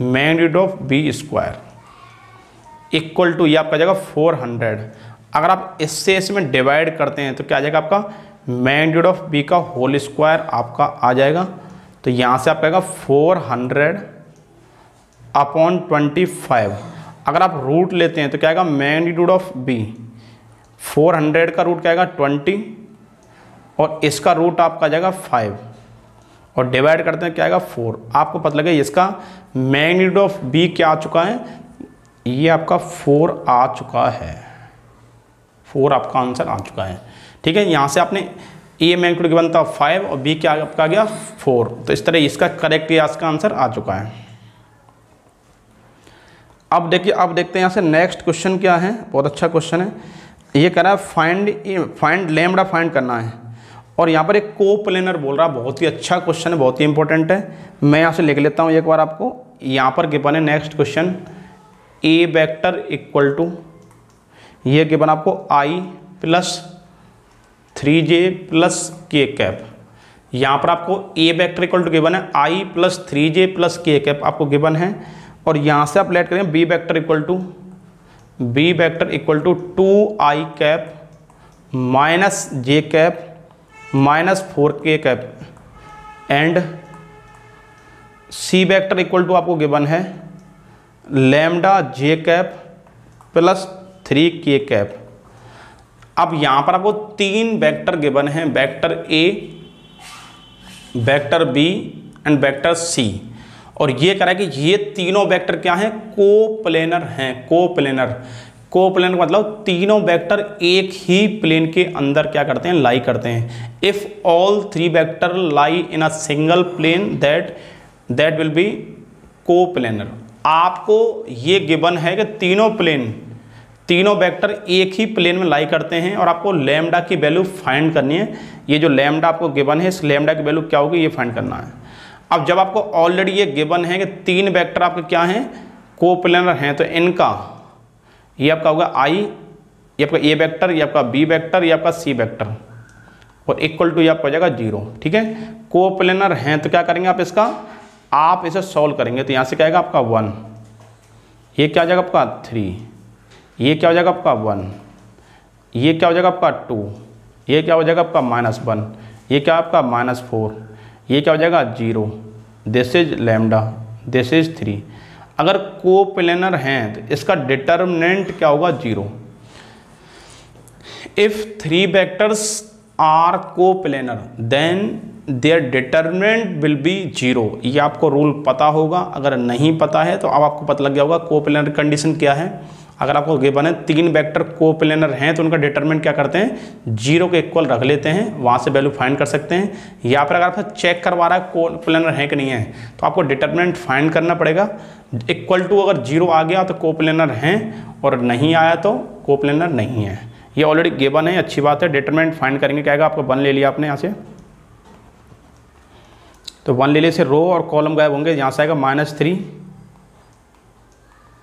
magnitude of B square equal to ये आपका जाएगा फोर हंड्रेड। अगर आप इससे इसमें डिवाइड करते हैं तो क्या आ जाएगा आपका मैग्नीट्यूड ऑफ बी का होल स्क्वायर आपका आ जाएगा, तो यहाँ से आपका आएगा four hundred upon twenty five. अगर आप रूट लेते हैं तो क्या आएगा magnitude of b four hundred का रूट क्या आएगा ट्वेंटी, और इसका रूट आपका जाएगा फाइव, और डिवाइड करते हैं क्या आएगा फोर, आपको पता लगेगा इसका मैग्नीट्यूड ऑफ बी क्या आ चुका है, ये आपका फोर आ चुका है, फोर आपका आंसर आ चुका है। ठीक है, यहाँ से आपने ए मैग्नीट्यूड के बनता फाइव और बी क्या आपका गया फोर, तो इस तरह इसका करेक्ट इसका आंसर आ चुका है। अब देखिए अब देखते हैं यहाँ से नेक्स्ट क्वेश्चन क्या है, बहुत अच्छा क्वेश्चन है। ये कह रहा है फाइंड फाइंड लैम्बडा फाइंड करना है, और यहाँ पर एक कोप्लेनर बोल रहा है, बहुत ही अच्छा क्वेश्चन है, बहुत ही इंपॉर्टेंट है। मैं यहाँ से लिख लेता हूँ एक बार आपको, यहाँ पर गिवन है next question A vector equal to ये गिवन आपको आई प्लस थ्री जे प्लस के कैप, यहाँ पर आपको ए वेक्टर इक्वल टू गिवन है आई प्लस थ्री जे प्लस के कैप आपको गिवन है, और यहाँ से आप लेट करेंगे B vector equal to B vector equal to two I cap minus J cap minus four के cap and C vector equal to आपको गिवन है लैम्डा जे कैप प्लस थ्री के कैप। अब यहाँ पर आपको तीन वेक्टर गिवन हैं, vector A vector b and vector c, और ये कह रहा है कि ये तीनों वेक्टर क्या हैं कोप्लेनर हैं। कोप्लेनर कोप्लेन का मतलब तीनों वेक्टर एक ही प्लेन के अंदर क्या करते हैं, लाई करते हैं। If all three vector lie in a single plane that that will be coplanar. आपको ये गिवन है कि तीनों प्लेन तीनों वेक्टर एक ही प्लेन में लाई करते हैं और आपको लैम्डा की वैल्यू फाइंड करनी है। ये जो लैम्डा आपको गिवन है, इस लैम्डा की वैल्यू क्या होगी ये फाइंड करना है। अब जब आपको ऑलरेडी ये गिवन है कि तीन वेक्टर आपके क्या हैं, कोप्लेनर हैं, तो इनका ये आपका होगा आई, ये आपका ए वेक्टर, ये आपका बी वेक्टर, ये आपका सी वेक्टर और इक्वल टू ये आपका हो जाएगा जीरो। ठीक है, कोप्लेनर हैं तो क्या करेंगे आप इसका, आप इसे सॉल्व करेंगे तो यहाँ से क्या आएगा आपका वन, ये क्या हो जाएगा आपका थ्री, ये क्या हो जाएगा आपका वन, ये क्या हो जाएगा आपका टू, ये क्या हो जाएगा आपका माइनस वन, ये क्या आपका माइनस फोर, ये क्या हो जाएगा zero. This is lambda, this is three. अगर कोप्लेनर हैं तो इसका डिटर्मिनेंट क्या होगा, zero. If three vectors are coplanar then their determinant will be zero. ये आपको रूल पता होगा, अगर नहीं पता है तो अब आपको पता लग गया होगा कोप्लेनर कंडीशन क्या है। अगर आपको गिवन है तीन वेक्टर कोप्लेनर हैं तो उनका डिटर्मिनेंट क्या करते हैं, जीरो के इक्वल रख लेते हैं, वहाँ से वैल्यू फाइंड कर सकते हैं। या फिर अगर आपसे चेक करवा रहा है कोप्लेनर है कि नहीं है तो आपको डिटर्मिनेंट फाइंड करना पड़ेगा। इक्वल टू अगर जीरो आ गया तो कोप्लेनर हैं और नहीं आया तो कोप्लेनर नहीं है। ये ऑलरेडी गिवन है, अच्छी बात है। डिटर्मिनेंट फाइंड करेंगे क्या आएगा आपको, वन ले लिया आपने यहाँ से, तो वन ले लिए से रो और कॉलम गायब होंगे, यहाँ से आएगा माइनस थ्री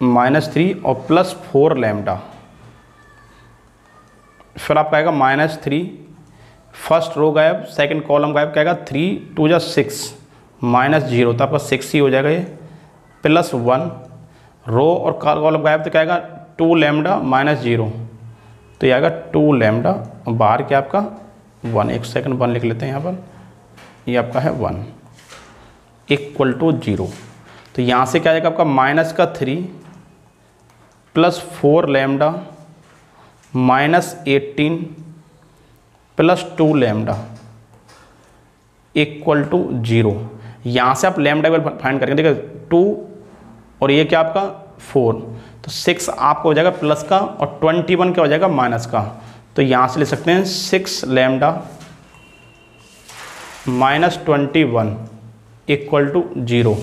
माइनस थ्री और प्लस फोर लैम्डा, फिर आपका आएगा माइनस थ्री, फर्स्ट रो गायब, सेकंड कॉलम गायब, क्या आएगा थ्री टू जा सिक्स माइनस जीरो, तो आपका सिक्स ही हो जाएगा ये, प्लस वन, रो और कॉलम गायब तो क्या आएगा टू लैम्डा माइनस जीरो, तो ये आएगा टू लैम्डा, बाहर क्या आपका वन, एक सेकंड वन लिख लेते हैं यहाँ पर, ये आपका है वन इक्वल टू जीरो। तो यहाँ से क्या आएगा आपका माइनस का three plus four lambda minus eighteen plus two lambda equal to zero. यहाँ से आप लैम्डा वैल्यू फाइंड करेंगे, देखिए टू और ये क्या आपका फोर, तो सिक्स आपको हो जाएगा प्लस का और ट्वेंटी वन क्या हो जाएगा माइनस का, तो यहाँ से ले सकते हैं six lambda minus twenty one equal to zero.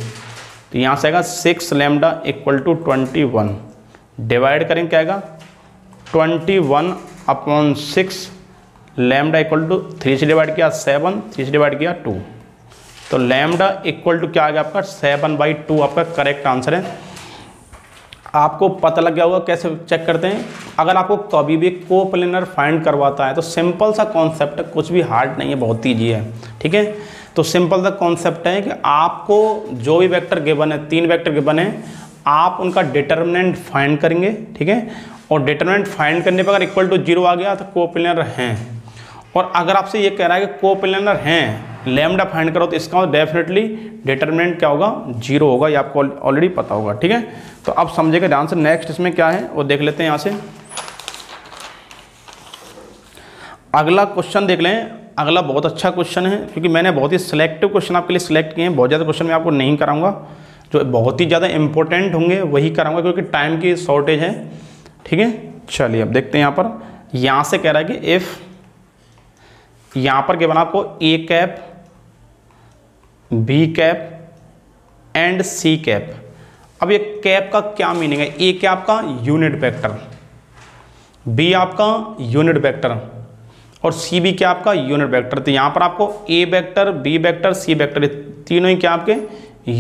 तो यहाँ से आएगा six lambda equal to twenty one, divide करेंगे क्या आएगा twenty one upon six lambda equal to, three से डिवाइड किया सेवन, थ्री से डिवाइड किया टू, तो लैम्डा इक्वल टू क्या आ गया आपका सेवन बाई टू आपका करेक्ट आंसर है। आपको पता लग गया होगा कैसे चेक करते हैं। अगर आपको कभी भी कोप्लेनर फाइंड करवाता है तो सिंपल सा कॉन्सेप्ट है, कुछ भी हार्ड नहीं है, बहुत ईजी है। ठीक है, तो सिंपल सा कॉन्सेप्ट है कि आपको जो भी वेक्टर गिवन है, तीन वेक्टर गिवन है, आप उनका डिटर्मिनेंट फाइंड करेंगे। ठीक है, और डिटर्मिनेंट फाइंड करने पर अगर इक्वल टू जीरो आ गया तो कोप्लेनर हैं, और अगर आपसे ये कह रहा है कि कोप्लेनर हैं लैम्डा फाइंड करो तो इसका डेफिनेटली डिटर्मिनेंट क्या होगा, जीरो होगा, ये आपको ऑलरेडी पता होगा। ठीक है, तो अब समझेगा ध्यान से नेक्स्ट इसमें क्या है वो देख लेते हैं। यहाँ से अगला क्वेश्चन देख लें, अगला बहुत अच्छा क्वेश्चन है क्योंकि मैंने बहुत ही सिलेक्टिव क्वेश्चन आपके लिए सिलेक्ट किए हैं। बहुत ज़्यादा क्वेश्चन मैं आपको नहीं कराऊंगा, जो बहुत ही ज़्यादा इंपॉर्टेंट होंगे वही कराऊंगा क्योंकि टाइम की शॉर्टेज है। ठीक है, चलिए अब देखते हैं। यहाँ पर यहाँ से कह रहा है कि इफ़, यहाँ पर क्या बना आपको A cap, B cap and C cap. अब ये कैप का क्या मीनिंग है, ए क्या आपका यूनिट वेक्टर, बी आपका यूनिट वेक्टर और सी भी क्या आपका यूनिट वेक्टर। तो यहाँ पर आपको ए vector, B vector, C vector, ये तीनों ही क्या आपके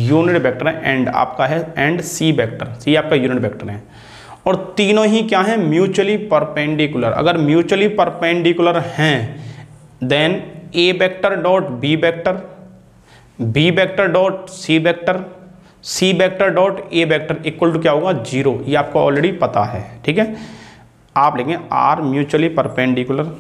यूनिट वेक्टर है, एंड आपका है एंड सी वेक्टर, सी आपका यूनिट वेक्टर है, और तीनों ही क्या है म्यूचुअली परपेंडिकुलर। अगर म्यूचुअली परपेंडिकुलर हैं then A vector dot B vector, B vector dot C vector, C vector dot A vector equal to क्या होगा जीरो। ये आपको ऑलरेडी पता है। ठीक है, आप लेंगे are mutually perpendicular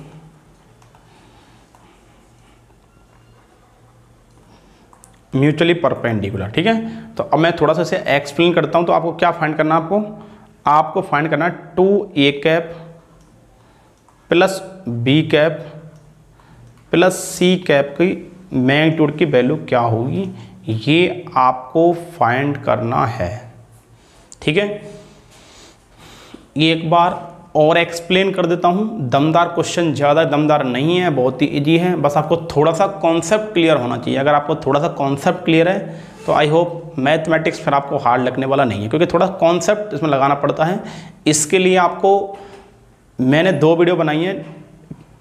mutually perpendicular. ठीक है, तो अब मैं थोड़ा सा इसे एक्सप्लेन करता हूँ। तो आपको क्या फाइंड करना है, आपको आपको फाइंड करना है two A cap plus B cap plus C cap की मैग्नीट्यूड की वैल्यू क्या होगी, ये आपको फाइंड करना है। ठीक है, ये एक बार और एक्सप्लेन कर देता हूँ। दमदार क्वेश्चन, ज़्यादा दमदार नहीं है, बहुत ही ईजी है, बस आपको थोड़ा सा कॉन्सेप्ट क्लियर होना चाहिए। अगर आपको थोड़ा सा कॉन्सेप्ट क्लियर है तो आई होप मैथमेटिक्स फिर आपको हार्ड लगने वाला नहीं है, क्योंकि थोड़ा कॉन्सेप्ट इसमें लगाना पड़ता है। इसके लिए आपको मैंने दो वीडियो बनाई है,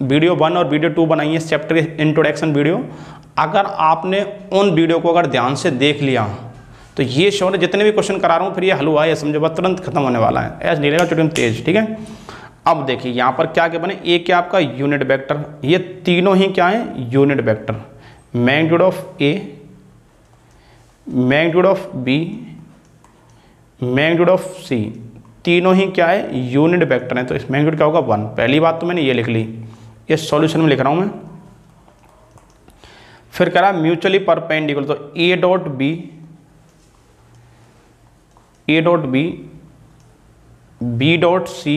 वीडियो वन और वीडियो टू बनाई है, चैप्टर इंट्रोडक्शन वीडियो। अगर आपने उन वीडियो को अगर ध्यान से देख लिया तो ये शोर जितने भी क्वेश्चन करा रहा हूँ फिर ये हलवा है, समझो बस तुरंत खत्म होने वाला है। ऐसा नहीं रहेगा, चुटकी तेज, ठीक है। अब देखिए यहाँ पर क्या क्या बने, एक क्या आपका यूनिट वेक्टर, ये तीनों ही क्या है unit vector, magnitude of A, magnitude of B, magnitude of C, तीनों ही क्या है यूनिट वेक्टर हैं। तो इस मैग्नीट्यूड क्या होगा वन, पहली बात तो मैंने ये लिख ली, ये सॉल्यूशन में लिख रहा हूँ मैं। फिर कह रहा म्यूचुअली परपेंडिकुलर, तो A dot B, A dot B, B dot C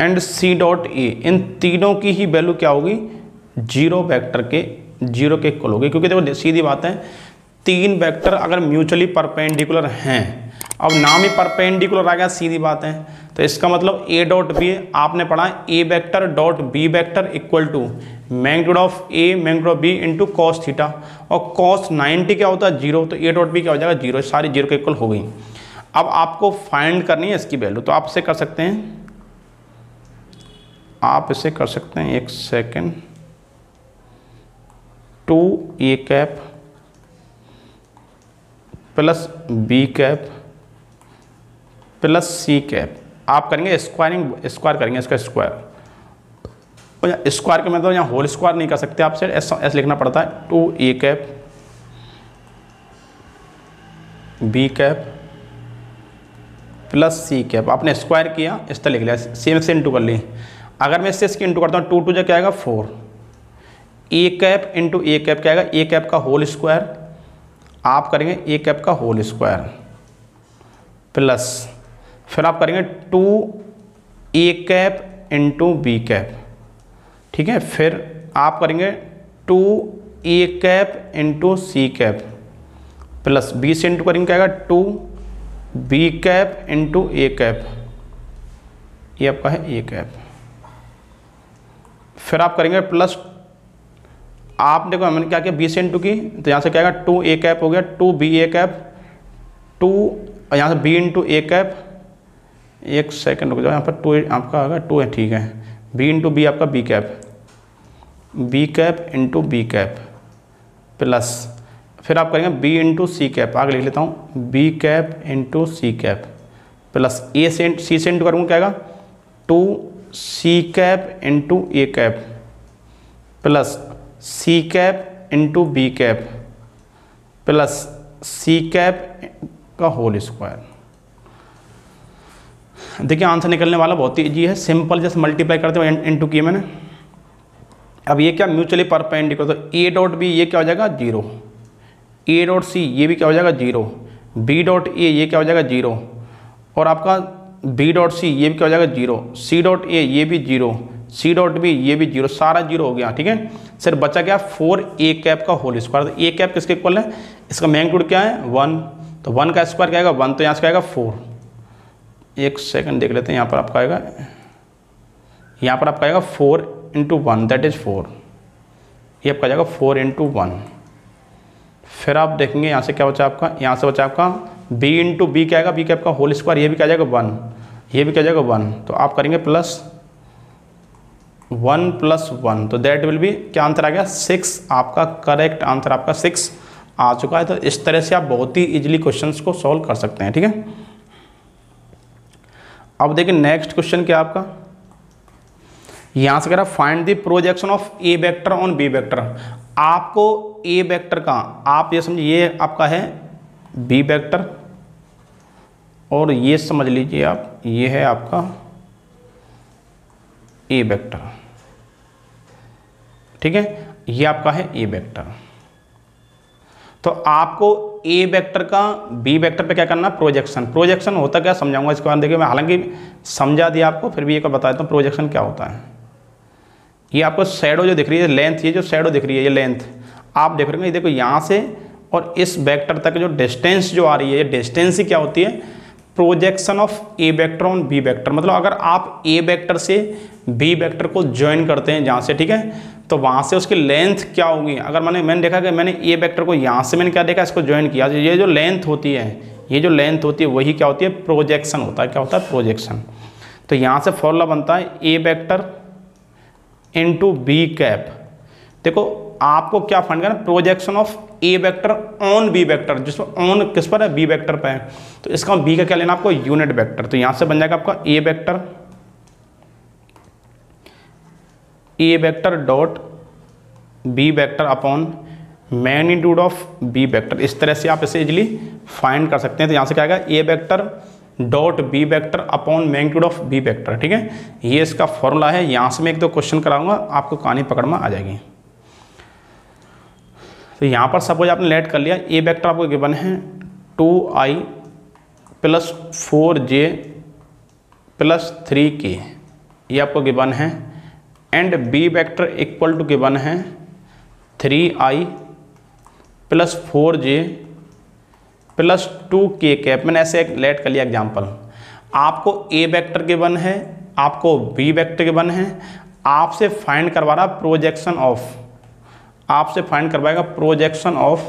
and C dot A, इन तीनों की ही वैल्यू क्या होगी जीरो, वेक्टर के जीरो के इक्वल होगी। क्योंकि देखो सीधी बात है, तीन वेक्टर अगर म्यूचुअली परपेंडिकुलर हैं, अब नाम ही परपेंडिकुलर आ गया, सीधी बात है। तो इसका मतलब ए डॉट बी आपने पढ़ा A vector dot B vector equal to magnitude of A magnitude of B into cos theta, और कॉस नाइन्टी क्या होता है जीरो, तो ए डॉट बी क्या हो जाएगा जीरो, सारी जीरो के इक्वल हो गई। अब आपको फाइंड करनी है इसकी वैल्यू, तो आप इसे कर सकते हैं, आप इसे कर सकते हैं, एक second, two A cap plus B cap plus C cap, आप करेंगे स्क्वायरिंग, स्क्वायर करेंगे इसका स्क्वायर, स्क्वायर के मतलब यहाँ होल स्क्वायर नहीं कर सकते आपसे, ऐसा ऐसा लिखना पड़ता है, two A cap B cap plus C cap, आपने स्क्वायर किया इस तरह लिख लिया, सेम से इंटू कर ली। अगर मैं इससे इसकी इंटू करता हूँ, टू टू जो क्या आएगा four, A cap into A cap क्या आएगा ए कैप का होल स्क्वायर, आप करेंगे ए कैप का होल स्क्वायर प्लस, फिर आप करेंगे two A cap into B cap, ठीक है। फिर आप करेंगे two A cap into C cap plus, B से इंटू करेंगे क्या आएगा two B cap into A cap, ये आपका है ए कैप। फिर आप करेंगे प्लस, आप देखो मैंने क्या किया बी से इंटू की, तो यहाँ से क्या आएगा टू ए कैप हो गया, two B A cap, two यहाँ से बी इंटू ए कैप, एक सेकंड रुक जाओ, यहाँ पर टू आपका आएगा टू है, ठीक है, बी इंटू बी आपका B cap, B cap into B cap plus, फिर आप करेंगे b इंटू सी कैप, आगे लिख लेता हूँ b cap into C cap plus, a से c से इंटू करूँगा क्या आएगा two C cap into A cap plus C cap into B cap plus C cap का होल स्क्वायर। देखिए आंसर निकलने वाला बहुत ही ईजी है, सिंपल, जस्ट मल्टीप्लाई करते हुए इंटू किए मैंने। अब ये क्या म्यूचुअली परपेंडिकुलर, तो a डॉट b ये क्या हो जाएगा जीरो, ए डॉट सी ये भी क्या हो जाएगा जीरो, बी डॉट ए ये क्या हो जाएगा जीरो, और आपका बी डॉट सी ये भी क्या हो जाएगा जीरो, सी डॉट ए ये भी जीरो, सी डॉट बी ये भी जीरो, सारा जीरो हो गया, ठीक है। सिर्फ बचा क्या फोर ए कैप का होल स्क्वायर, तो ए कैप किसके इक्वल है, इसका मैग्नीट्यूड क्या है वन, तो वन का स्क्वायर क्या आएगा वन, तो यहाँ से आएगा फोर, एक सेकेंड देख लेते हैं, यहाँ पर आपका आएगा, यहाँ पर आपका आएगा four into one that is four, ये आपका जाएगा फोर इंटू वन। फिर आप देखेंगे यहाँ से क्या बचा आपका, यहाँ से बचा आपका b इंटू बी क्या आएगा b कैप का होल स्क्वायर, ये भी क्या जाएगा वन, ये भी क्या जाएगा वन, तो आप करेंगे प्लस वन प्लस वन, तो दैट विल बी क्या आंसर आ गया सिक्स, आपका करेक्ट आंसर आपका सिक्स आ चुका है। तो इस तरह से आप बहुत ही इजीली क्वेश्चंस को सॉल्व कर सकते हैं, ठीक है। अब देखिए नेक्स्ट क्वेश्चन क्या आपका, यहाँ से कह रहा find the projection of A vector on B vector. आपको ए वेक्टर का, आप ये समझिए ये आपका है बी वेक्टर, और ये समझ लीजिए आप ये है आपका ए वेक्टर, ठीक है, ये आपका है ए वेक्टर। तो आपको ए वेक्टर का बी वेक्टर पे क्या करना, प्रोजेक्शन। प्रोजेक्शन होता क्या समझाऊंगा इसके बाद, देखिए मैं हालांकि समझा दिया आपको फिर भी एक बार बता देता हूँ प्रोजेक्शन क्या होता है। ये आपको शैडो जो दिख रही है, लेंथ, ये जो शैडो दिख रही है, ये लेंथ आप देख रहे हो, ये देखो यहाँ से और इस वेक्टर तक जो डिस्टेंस जो आ रही है, ये डिस्टेंस ही क्या होती है projection of A vector on B vector, मतलब अगर आप ए वेक्टर से बी वेक्टर को ज्वाइन करते हैं जहाँ से, ठीक है, तो वहाँ से उसकी लेंथ क्या होगी। अगर मैंने मैंने देखा कि मैंने ए वेक्टर को यहाँ से मैंने क्या देखा, इसको ज्वाइन किया, ये जो लेंथ होती है ये जो लेंथ होती है वही क्या होती है, प्रोजेक्शन होता है। क्या होता है, प्रोजेक्शन। तो यहाँ से फॉर्मूला बनता है ए वेक्टर इनटू बी कैप। देखो आपको क्या फाइंड करना, projection of A vector on B vector, जिसमें ऑन किस पर है, बी वेक्टर पर है, तो इसका बी का क्या लेना आपको, यूनिट वेक्टर। तो यहाँ से बन जाएगा आपका A vector A vector dot B vector upon magnitude of B vector. इस तरह से आप इसे इजिली फाइंड कर सकते हैं। तो यहाँ से क्या आएगा, ए vector dot B vector upon magnitude of B vector, ठीक है, ये इसका फॉर्मूला है। यहाँ से मैं एक दो क्वेश्चन कराऊंगा, आपको कहानी पकड़ में आ जाएगी। तो यहाँ पर सपोज आपने लेट कर लिया, ए वेक्टर आपको गिवन है टू आई plus four J plus three K, ये आपको गिवन है, and B vector equal to given है three I plus four J plus two के कैप। मैंने ऐसे एक लेट कर लिया एग्जाम्पल। आपको ए वेक्टर गिवन है, आपको बी वेक्टर गिवन है, आपसे फाइंड करवा रहा प्रोजेक्शन ऑफ, आपसे फाइंड करवाएगा projection of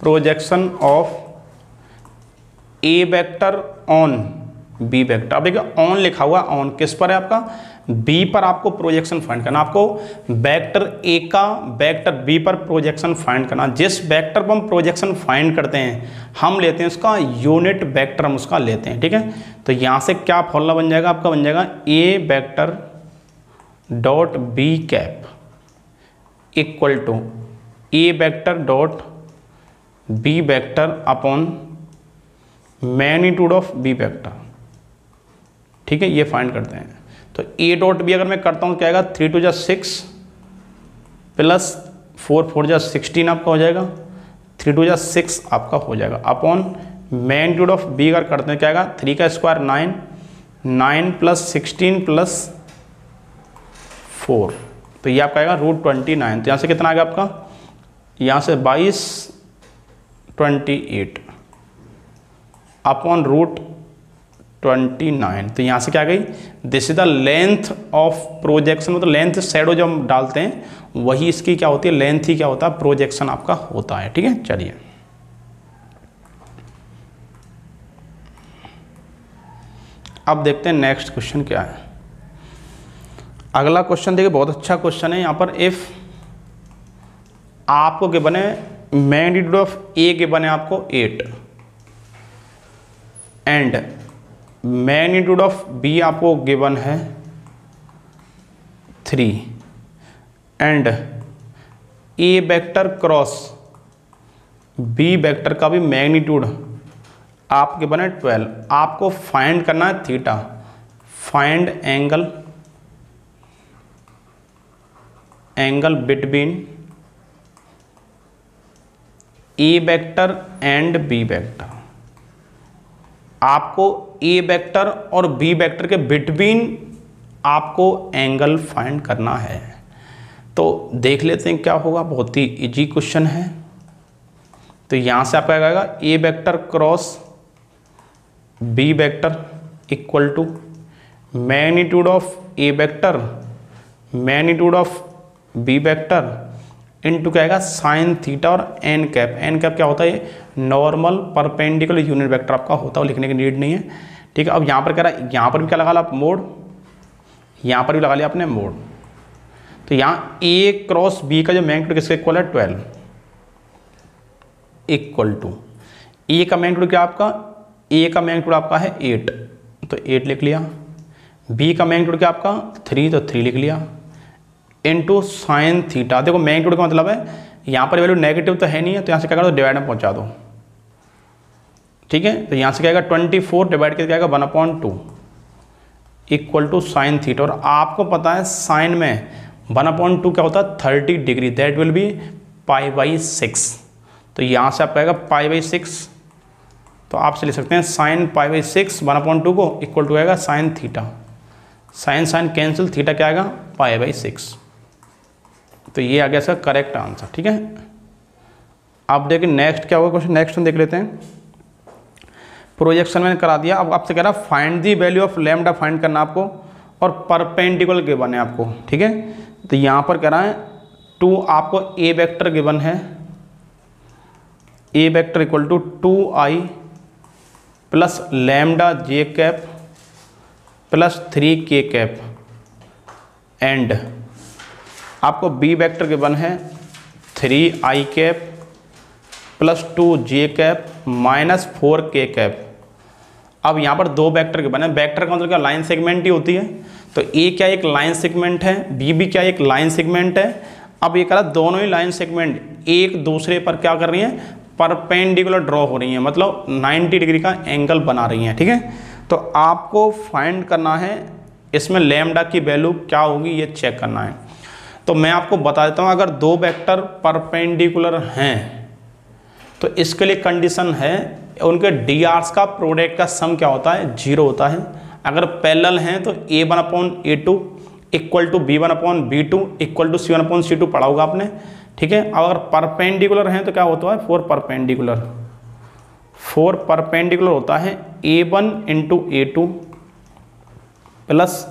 projection of A vector on B vector. अब देखिए ऑन लिखा हुआ, ऑन किस पर है आपका, बी पर। आपको प्रोजेक्शन फाइंड करना, आपको वेक्टर ए का वेक्टर बी पर प्रोजेक्शन फाइंड करना। जिस वेक्टर पर हम प्रोजेक्शन फाइंड करते हैं हम लेते हैं उसका यूनिट वेक्टर, हम उसका लेते हैं, ठीक है। तो यहाँ से क्या फॉर्मूला बन जाएगा आपका, बन जाएगा ए vector dot B cap equal to A vector dot B vector upon magnitude of B vector, ठीक है, ये फाइंड करते हैं। तो ए डॉट बी अगर मैं करता हूँ क्या आएगा, थ्री टू जा सिक्स प्लस फोर फोर जा सिक्सटीन आपका हो जाएगा, थ्री टू जा सिक्स आपका हो जाएगा, अपॉन मैग्नीट्यूड ऑफ बी अगर करते हैं क्या आएगा, थ्री का square nine, nine plus sixteen plus four, तो ये आपका आएगा रूट ट्वेंटी नाइन। तो यहाँ से कितना आएगा आपका, यहाँ से बाईस twenty eight upon root twenty nine. तो यहाँ से क्या गई, this is the length of projection, मतलब लेंथ शैडो जो हम डालते हैं वही इसकी क्या होती है, लेंथ ही क्या होता है, प्रोजेक्शन आपका होता है, ठीक है। चलिए अब देखते हैं नेक्स्ट क्वेश्चन क्या है। अगला क्वेश्चन देखिए, बहुत अच्छा क्वेश्चन है। यहाँ पर इफ आपको गिवन है मैग्नीट्यूड ऑफ ए गिवन है आपको eight and magnitude of B आपको गिवन है three and A vector cross B vector का भी मैग्नीट्यूड आप गिवन है ट्वेल्व। आपको फाइंड करना है theta, find angle angle between A vector and B vector. आपको ए वेक्टर और बी वेक्टर के बिटवीन आपको एंगल फाइंड करना है। तो देख लेते हैं क्या होगा, बहुत ही इजी क्वेश्चन है। तो यहाँ से आपका आएगा ए vector cross B vector equal to magnitude of A vector magnitude of B vector into क्या आएगा, साइन थीटा और एन कैप। एन कैप क्या होता है, ये नॉर्मल परपेंडिकुलर यूनिट वेक्टर आपका होता है, लिखने की नीड नहीं है, ठीक है। अब यहाँ पर क्या रहा, यहाँ पर भी क्या लगा लिया आप मोड, यहाँ पर भी लगा लिया आपने मोड। तो यहाँ ए क्रॉस बी का जो मैग्नीट्यूड किसके इक्वल है, ट्वेल्व इक्वल टू ए का मैग्नीट्यूड क्या आपका, ए का मैग्नीट्यूड आपका है एट, तो एट लिख लिया। बी का मैग्नीट्यूड क्या आपका थ्री, तो थ्री लिख लिया, इनटू साइन थीटा। देखो मैग्नीट्यूड का मतलब है यहाँ पर वैल्यू नेगेटिव तो है नहीं है, तो यहाँ से क्या करो डिवाइड में पहुँचा दो, ठीक है। तो यहाँ से क्या आएगा ट्वेंटी फोर डिवाइड करके आएगा one upon two equal to sine theta. और आपको पता है साइन में वन अपॉइंट टू क्या होता है, thirty degree, that will be pi by six. तो यहाँ से आपका आएगा पाई बाई सिक्स, तो आपसे लिख सकते हैं sine pi by six one upon two को इक्वल टू आएगा sine theta, sine sine cancel, theta क्या आएगा पाई बाई सिक्स। तो ये आ गया इसका करेक्ट आंसर, ठीक है। आप देखिए नेक्स्ट क्या होगा क्वेश्चन, नेक्स्ट हम देख लेते हैं। प्रोजेक्शन मैंने करा दिया, अब आपसे कह रहा है find the value of lambda, find करना आपको, और परपेंडिकुलर गिवन है आपको, ठीक है। तो यहाँ पर कह रहा है टू आपको ए वेक्टर गिवन है, ए vector equal to two I plus lambda J cap plus three के कैप, एंड आपको बी वेक्टर गिवन है three I cap plus two J cap minus four के कैप। अब यहाँ पर दो वेक्टर गिवन है, वेक्टर का मतलब क्या, लाइन सेगमेंट ही होती है। तो ए क्या एक लाइन सेगमेंट है, बी भी क्या एक लाइन सेगमेंट है। अब ये कह रहा दोनों ही लाइन सेगमेंट एक दूसरे पर क्या कर रही है, परपेंडिकुलर ड्रॉ हो रही है, मतलब नब्बे डिग्री का एंगल बना रही है, ठीक है। तो आपको फाइंड करना है इसमें लैम्डा की वैल्यू क्या होगी, ये चेक करना है। तो मैं आपको बता देता हूँ, अगर दो वेक्टर परपेंडिकुलर हैं तो इसके लिए कंडीशन है उनके डी आर्स का प्रोडक्ट का सम क्या होता है, जीरो होता है। अगर पैरेलल हैं तो ए one upon A two equal to B one upon B two equal to C one upon C two पढ़ा होगा आपने, ठीक है। अगर परपेंडिकुलर हैं तो क्या होता है, फोर परपेंडिकुलर, फोर परपेंडिकुलर होता है A one into A two plus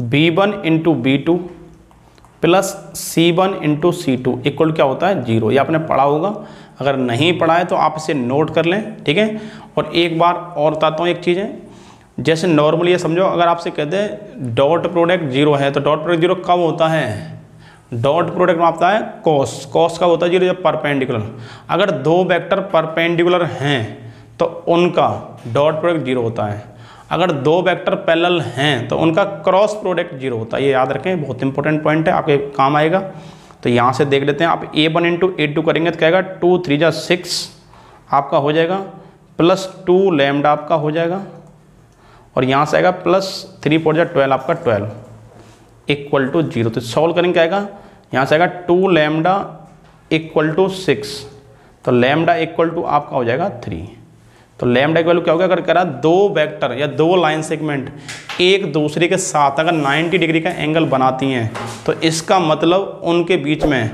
B one into B two plus C one into C two equal क्या होता है, जीरो। ये आपने पढ़ा होगा, अगर नहीं पढ़ा है तो आप इसे नोट कर लें, ठीक है। और एक बार और बताता हूँ एक चीज़ है, जैसे नॉर्मली ये समझो, अगर आपसे कहते हैं डॉट प्रोडक्ट जीरो है तो डॉट प्रोडक्ट जीरो कब होता है, डॉट प्रोडक्ट में आता है कॉस, कॉस का होता है जीरो जब परपेंडिकुलर। अगर दो वेक्टर परपेंडिकुलर हैं तो उनका डॉट प्रोडक्ट जीरो होता है। अगर दो वेक्टर पैरेलल हैं तो उनका क्रॉस प्रोडक्ट जीरो होता है। ये याद रखें, बहुत इंपॉर्टेंट पॉइंट है, आपके काम आएगा। तो यहाँ से देख लेते हैं, आप A one into A two करेंगे तो कहेगा टू थ्री जा सिक्स आपका हो जाएगा, प्लस टू लैम्डा आपका हो जाएगा, और यहाँ से आएगा प्लस थ्री फोर जा ट्वेल्व आपका ट्वेल्व इक्वल टू जीरो। तो सॉल्व करेंगे क्या आएगा, यहाँ से आएगा two lambda equal to six, तो लैम्डा इक्वल टू आपका हो जाएगा थ्री। तो लैम्डा इक्वल क्या होगा, अगर कह रहा दो वेक्टर या दो लाइन सेगमेंट एक दूसरे के साथ अगर नब्बे डिग्री का एंगल बनाती हैं तो इसका मतलब उनके बीच में,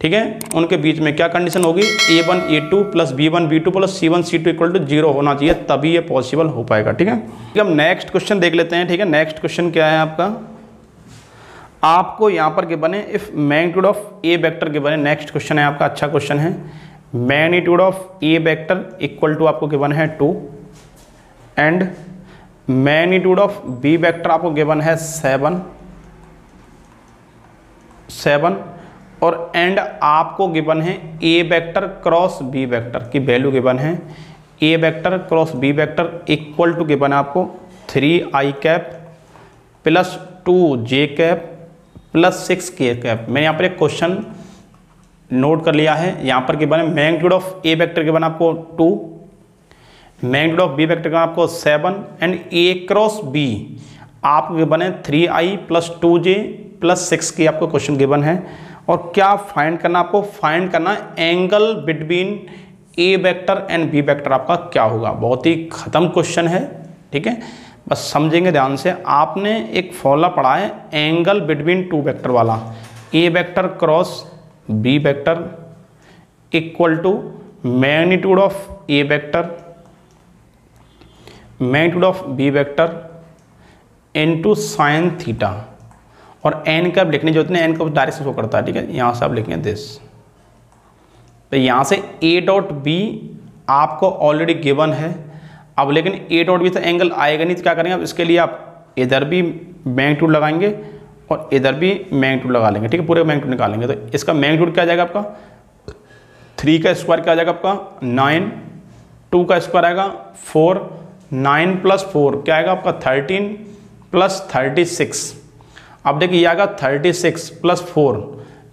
ठीक है, उनके बीच में क्या कंडीशन होगी, A one A two plus B one B two plus C one C two equal to zero होना चाहिए, तभी ये पॉसिबल हो पाएगा, ठीक है। हम नेक्स्ट क्वेश्चन देख लेते हैं, ठीक है। नेक्स्ट क्वेश्चन क्या है आपका, आपको यहाँ पर गिवन है if magnitude of A vector given है। नेक्स्ट क्वेश्चन है आपका, अच्छा क्वेश्चन है। Magnitude of A vector equal to आपको गिवन है two, and magnitude of B vector आपको गिवन है सेवन सेवन, और एंड आपको गिवन है ए वेक्टर क्रॉस बी वेक्टर की वैल्यू गिवन है, ए vector cross B vector equal to given है आपको three I cap plus two J cap plus six के कैप। मैंने यहाँ पर एक क्वेश्चन नोट कर लिया है, यहाँ पर गिवन है magnitude of A vector given आपको two, magnitude of B vector given आपको seven, and A cross B आपको गिवन है three I plus two J plus six की आपको क्वेश्चन गिवन है। और क्या फाइंड करना, आपको फाइंड करना angle between A vector and B vector आपका क्या होगा। बहुत ही ख़त्म क्वेश्चन है, ठीक है, बस समझेंगे ध्यान से। आपने एक फॉर्मूला पढ़ा है एंगल बिटवीन टू वेक्टर वाला, A vector cross B vector equal to magnitude of A vector magnitude of B vector into sine theta, और एन का लिखने जो एन का डायरेक्ट शो करता है, ठीक है। यहाँ से आप लिखेंगे दिस, तो यहाँ से ए डॉट बी आपको ऑलरेडी गिवन है। अब लेकिन ए डॉट बी से एंगल आएगा नहीं तो क्या करेंगे, अब इसके लिए आप इधर भी मैग्नीट्यूड लगाएंगे और इधर भी मैग्नीट्यूड लगा लेंगे, ठीक है, पूरे मैग्नीट्यूड निकालेंगे। तो इसका मैग्नीट्यूड क्या आ जाएगा आपका, थ्री का स्क्वायर क्या आ जाएगा आपका नाइन, टू का स्क्वायर आएगा फोर, नाइन प्लस फोर क्या आएगा आपका थर्टीन प्लस थर्टी सिक्स। अब देखिए ये आएगा थर्टी सिक्स प्लस फोर,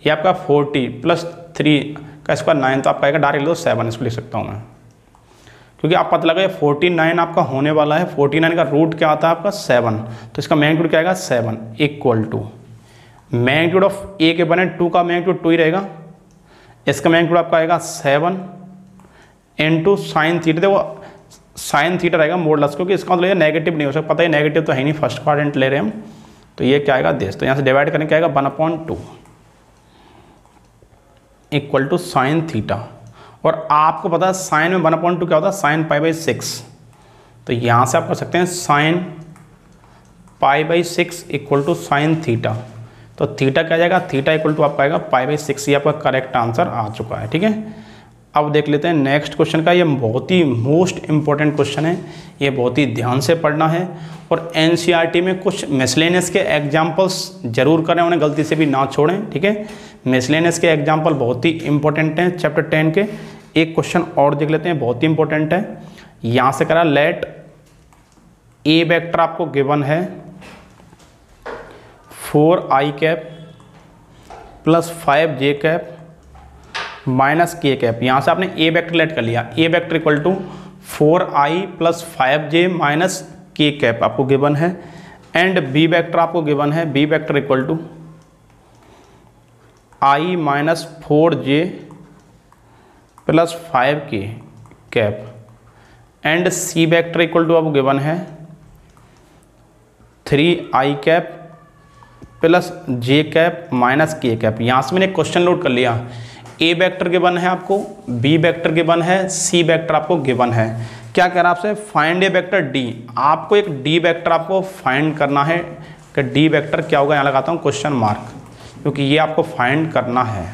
ये आपका फोर्टी प्लस थ्री का स्क्वायर नाइन, तो आपका आएगा डायरेक्ट लो सेवन, इसको लिख सकता हूँ मैं, क्योंकि आप पता लगा फोर्टी नाइन आपका होने वाला है। फोर्टी नाइन का रूट क्या आता है आपका सेवन, तो इसका मैग्नीट्यूड क्या आएगा seven equal to magnitude of A के बने टू का मैग्नीट्यूड टू ही रहेगा, इसका मैग्नीट्यूड आपका आएगा सेवन इनटू साइन थीटा। देखो साइन थीटा रहेगा मॉडुलस, क्योंकि इसका मतलब नेगेटिव नहीं हो सकता, पता ही नेगेटिव तो है नहीं, फर्स्ट क्वाड्रेंट ले रहे हैं हम, तो ये क्या आएगा दिस, तो यहाँ से डिवाइड करने क्या आएगा one upon two equal to sine theta. और आपको पता है साइन में वन अपॉइंट टू क्या होता है, साइन पाई बाई सिक्स। तो यहाँ से आप कर सकते हैं sine pi by six equal to sine theta. तो थीटा क्या जाएगा, थीटा इक्वल टू आपका आएगा पाई बाई सिक्स। ये आपका करेक्ट आंसर आ चुका है। ठीक है, अब देख लेते हैं नेक्स्ट क्वेश्चन का। ये बहुत ही मोस्ट इम्पॉर्टेंट क्वेश्चन है, ये बहुत ही ध्यान से पढ़ना है और एनसीईआरटी में कुछ मिसलेनियस के एग्जाम्पल्स जरूर करें, उन्हें गलती से भी ना छोड़ें। ठीक है, मिसलेनियस के एग्जाम्पल बहुत ही इंपॉर्टेंट हैं चैप्टर टेन के। एक क्वेश्चन और देख लेते हैं, बहुत ही इंपॉर्टेंट है। यहाँ से करा लेट ए वेक्टर आपको गिवन है four I cap plus five J cap minus K cap. यहाँ से आपने ए वेक्टर लेट कर लिया, ए vector equal to four I plus five J minus K cap आपको गिवन है। एंड बी वेक्टर आपको गिवन है, B vector equal to I minus four J plus five K cap. And C vector equal to आपको गिवन है three I cap plus J cap minus K cap. यहाँ से मैंने क्वेश्चन लोड कर लिया, ए वेक्टर गिवन है आपको, बी वेक्टर गिवन है, सी वेक्टर आपको गिवन है। क्या कह रहा है आपसे, फाइंड ए वेक्टर डी। आपको एक डी वेक्टर आपको फाइंड करना है कि डी वेक्टर क्या होगा। यहाँ लगाता हूँ क्वेश्चन मार्क क्योंकि ये आपको फाइंड करना है।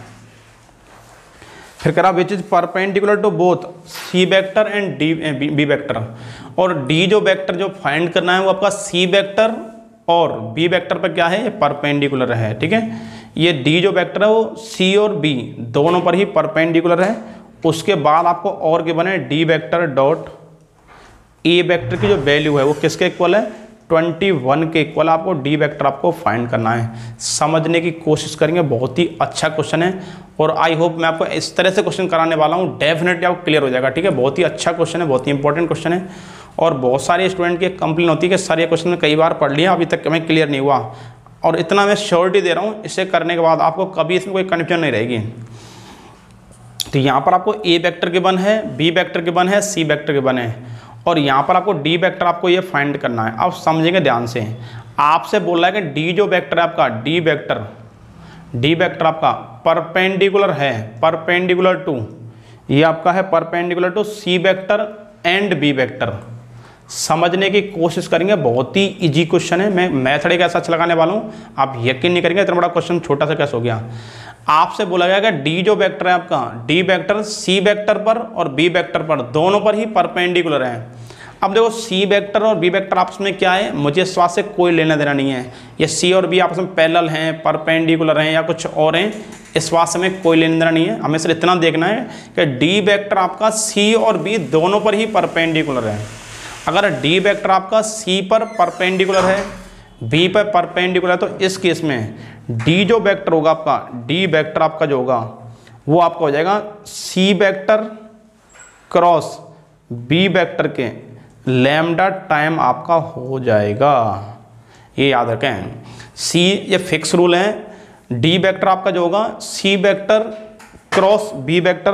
फिर कह रहा which is perpendicular to both C vector and D B vector. और डी जो वेक्टर जो फाइंड करना है वो आपका सी वेक्टर और बी वेक्टर पर क्या है, ये परपेंडिकुलर है। ठीक है, ये डी जो वेक्टर है वो सी और बी दोनों पर ही परपेंडिकुलर है। उसके बाद आपको और के बने D vector dot A vector की जो वैल्यू है वो किसके इक्वल है, इक्कीस के इक्वल। आपको डी वेक्टर आपको फाइंड करना है, समझने की कोशिश करेंगे। बहुत ही अच्छा क्वेश्चन है और आई होप मैं आपको इस तरह से क्वेश्चन कराने वाला हूँ, डेफिनेटली आपको क्लियर हो जाएगा। ठीक है, बहुत ही अच्छा क्वेश्चन है, बहुत ही इंपॉर्टेंट क्वेश्चन है। और बहुत सारे स्टूडेंट की कंप्लेन होती है कि सर ये क्वेश्चन मैं कई बार पढ़ लिया, अभी तक हमें क्लियर नहीं हुआ। और इतना मैं श्योरिटी दे रहा हूँ, इसे करने के बाद आपको कभी इसमें कोई कन्फ्यूजन नहीं रहेगी। तो यहाँ पर आपको ए वेक्टर गिवन है, बी वेक्टर गिवन है, सी वेक्टर गिवन है और यहाँ पर आपको डी वेक्टर आपको ये फाइंड करना है। आप समझेंगे ध्यान से, आपसे बोला है कि डी जो वेक्टर है आपका, डी वेक्टर डी वेक्टर आपका परपेंडिकुलर है, परपेंडिकुलर टू ये आपका है perpendicular to C vector and B vector. समझने की कोशिश करेंगे, बहुत ही इजी क्वेश्चन है। मैं मैथड एक ऐसा लगाने वाला हूँ आप यकीन नहीं करेंगे, इतना बड़ा क्वेश्चन छोटा सा कैसे हो गया। आपसे बोला गया कि डी जो वेक्टर है आपका, डी वेक्टर सी वेक्टर पर और बी वेक्टर पर दोनों पर ही परपेंडिकुलर है। अब देखो सी वेक्टर और बी वेक्टर आपस में क्या है, मुझे इस बात से कोई लेना देना नहीं है। ये सी और बी आपस में पैरेलल हैं, परपेंडिकुलर हैं या कुछ और हैं, इस बात से हमें कोई लेना देना नहीं है। हमें सिर्फ इतना देखना है कि डी वेक्टर आपका सी और बी दोनों पर ही परपेंडिकुलर है। अगर डी वेक्टर आपका सी पर परपेंडिकुलर है, बी पर परपेंडिकुलर है, तो इस केस में डी जो वेक्टर होगा आपका, डी वेक्टर आपका जो होगा वो आपका हो जाएगा C vector cross B vector के लैम्डा टाइम आपका हो जाएगा। ये याद रखें, सी ये फिक्स रूल है। डी वेक्टर आपका जो होगा C vector cross B vector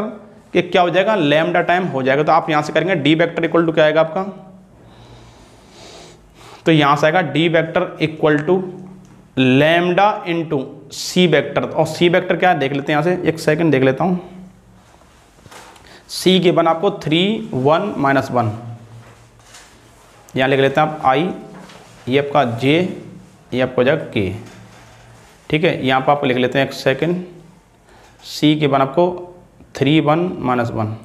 के क्या हो जाएगा, लैम्डा टाइम हो जाएगा। तो आप यहाँ से करेंगे डी वेक्टर इक्वल टू क्या आएगा आपका, तो यहाँ से आएगा D vector equal to lambda into C vector. और सी वेक्टर क्या है देख लेते हैं, यहाँ से एक सेकंड देख लेता हूँ। सी के बन आपको थ्री वन माइनस वन, यहाँ लिख लेते हैं आप आई, ये आपका जे, ये आपको जाएगा के। ठीक है, यहाँ पर आप लिख लेते हैं एक सेकेंड, सी के बन आपको three one minus one,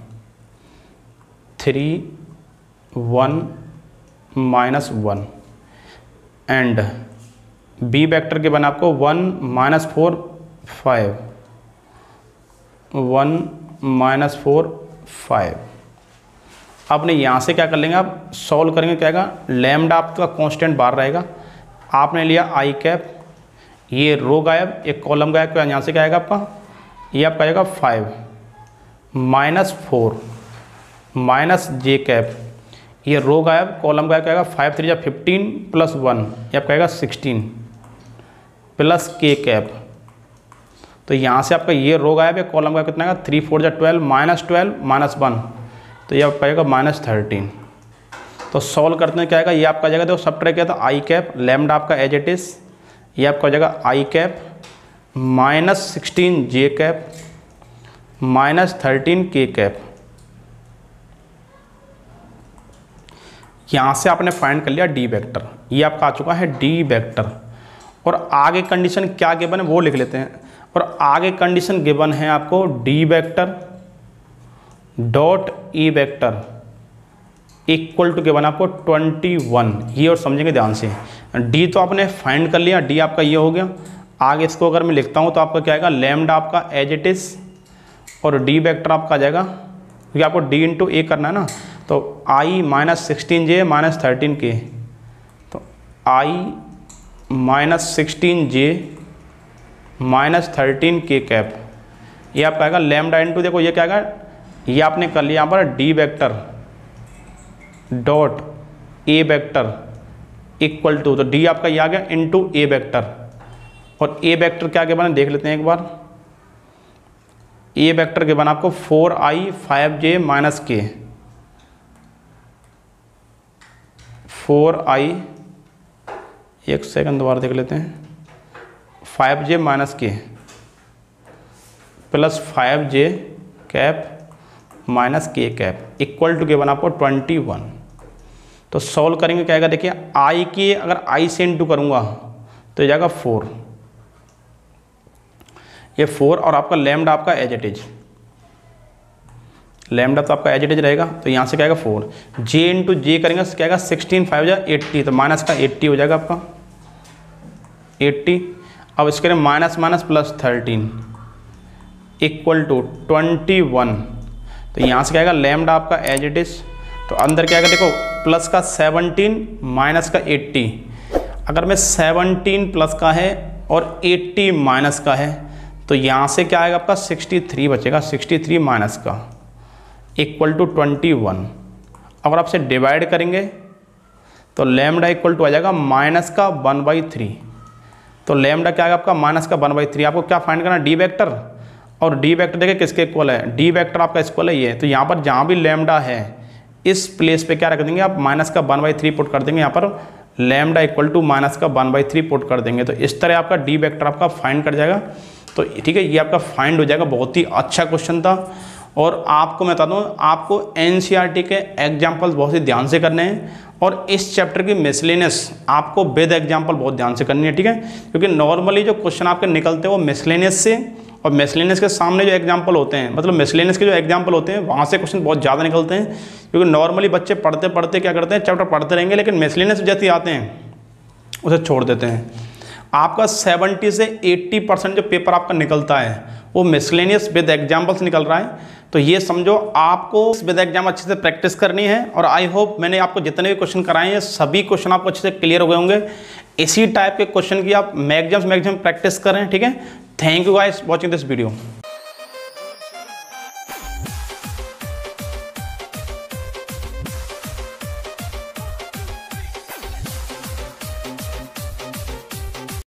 three one minus one. And B vector के बना आपको one minus four five, one minus four five. आपने यहाँ से क्या कर लेंगे, आप सॉल्व करेंगे क्या आएगा, लैम्डा आपका कांस्टेंट बाहर रहेगा। आपने लिया आई कैप, ये रो गायब, एक कॉलम गायब, यहाँ से क्या आएगा आपका, ये आपका आएगा फाइव माइनस फोर माइनस जे कैप, ये रो गायब कॉलम गायब, कहेगा फाइव थ्री या फिफ्टीन प्लस वन, ये आप कहेगा सिक्सटीन प्लस के कैप। तो यहाँ से आपका ये रो गायब है कॉलम गायब, कितना आएगा थ्री फोर या twelve minus twelve minus one, तो ये आप कहेगा माइनस थर्टीन। तो सॉल्व करते हैं क्या आएगा, ये आपका जाएगा, देखो सब ट्रैक किया था आई कैप लैम्डा आपका एज इट इज, ये आपका हो जाएगा I cap minus sixteen J cap minus thirteen K cap. यहाँ से आपने फाइंड कर लिया डी वेक्टर, ये आपका आ चुका है डी वेक्टर। और आगे कंडीशन क्या गिवन है वो लिख लेते हैं। और आगे कंडीशन गिवन है आपको D vector dot E vector equal to given आपको ट्वेंटी वन। ये और समझेंगे ध्यान से। डी तो आपने फाइंड कर लिया, डी आपका ये हो गया। आगे इसको अगर मैं लिखता हूँ तो आपका क्या आएगा, लैम्डा आपका एज इट इज और डी वेक्टर आपका आ जाएगा, क्योंकि आपको डी इंटू ए करना है ना, तो I minus sixteen J minus thirteen K, तो I minus sixteen J minus thirteen K cap. ये आपका आएगा लैम्डा इंटू, देखो ये क्या आएगा, ये आपने कर लिया यहाँ पर D vector dot A vector equal to, तो डी आपका ये आ गया इंटू ए वेक्टर। और ए वेक्टर क्या के बना देख लेते हैं एक बार, ए वेक्टर के बना आपको four I five J minus K, four I एक सेकंड दोबारा देख लेते हैं, five J minus K plus five J cap minus K cap equal to के बना आपको ट्वेंटी वन। तो सॉल्व करेंगे क्या आएगा, देखिए आई के अगर आई से इंटू करूँगा तो ये जाएगा फोर, ये फोर और आपका लैम्डा आपका एज इट इज, लैम्डा तो आपका एज इट इज रहेगा, तो यहाँ से क्या आएगा फोर, जे इंटू जे करेंगे तो क्या आएगा सिक्सटीन फाइव जा एट्टी, तो माइनस का एट्टी हो जाएगा आपका एट्टी। अब इसके लिए minus minus plus thirteen equal to twenty one, तो यहाँ से क्या आएगा लैम्डा आपका एज इट इज। तो अंदर क्या आएगा देखो, प्लस का सेवनटीन माइनस का एट्टी, अगर मैं सेवनटीन प्लस का है और एट्टी माइनस का है तो यहाँ से क्या आएगा आपका सिक्सटी थ्री बचेगा, सिक्सटी थ्री माइनस का इक्वल टू ट्वेंटी वन। अगर आपसे डिवाइड करेंगे तो लैम्डा इक्वल टू आ जाएगा माइनस का वन बाई थ्री, तो लैम्डा क्या आएगा आपका माइनस का वन बाई थ्री। आपको क्या फाइंड करना है, डी वेक्टर, और डी वेक्टर देखिए किसके इक्वल है, डी वेक्टर आपका इक्वल है ये, तो यहाँ पर जहाँ भी लैम्डा है इस प्लेस पे क्या रख देंगे आप, माइनस का वन बाई थ्री पुट कर देंगे, यहाँ पर लैम्डा इक्वल टू माइनस का वन बाई थ्री पुट कर देंगे, तो इस तरह आपका डी वेक्टर आपका फाइंड कर जाएगा। तो ठीक है, ये आपका फाइंड हो जाएगा। बहुत ही अच्छा क्वेश्चन था। और आपको मैं बता दूँ, आपको एनसीईआरटी के एग्जाम्पल्स बहुत ही ध्यान से करने हैं, और इस चैप्टर की मिसलेनियस आपको विद एग्जाम्पल बहुत ध्यान से करनी है, ठीक है, क्योंकि नॉर्मली जो क्वेश्चन आपके निकलते हैं वो मिसलेनियस से, और मिसलेनियस के सामने जो एग्जाम्पल होते हैं, मतलब मिसलेनियस के जो एग्जाम्पल होते हैं वहाँ से क्वेश्चन बहुत ज़्यादा निकलते हैं, क्योंकि नॉर्मली बच्चे पढ़ते पढ़ते क्या करते हैं, चैप्टर पढ़ते रहेंगे लेकिन मिसलेनियस जैसे आते हैं उसे छोड़ देते हैं। आपका सेवेंटी से एट्टी परसेंट जो पेपर आपका निकलता है वो मिसलेनियस विद एग्जाम्पल्स निकल रहा है। तो ये समझो आपको विद एग्जाम अच्छे से प्रैक्टिस करनी है। और आई होप मैंने आपको जितने भी क्वेश्चन कराए हैं सभी क्वेश्चन आपको अच्छे से क्लियर हो गए होंगे। इसी टाइप के क्वेश्चन की आप मैक्सिमम मैक्सिमम प्रैक्टिस करें, ठीक है। Thank you guys watching this video.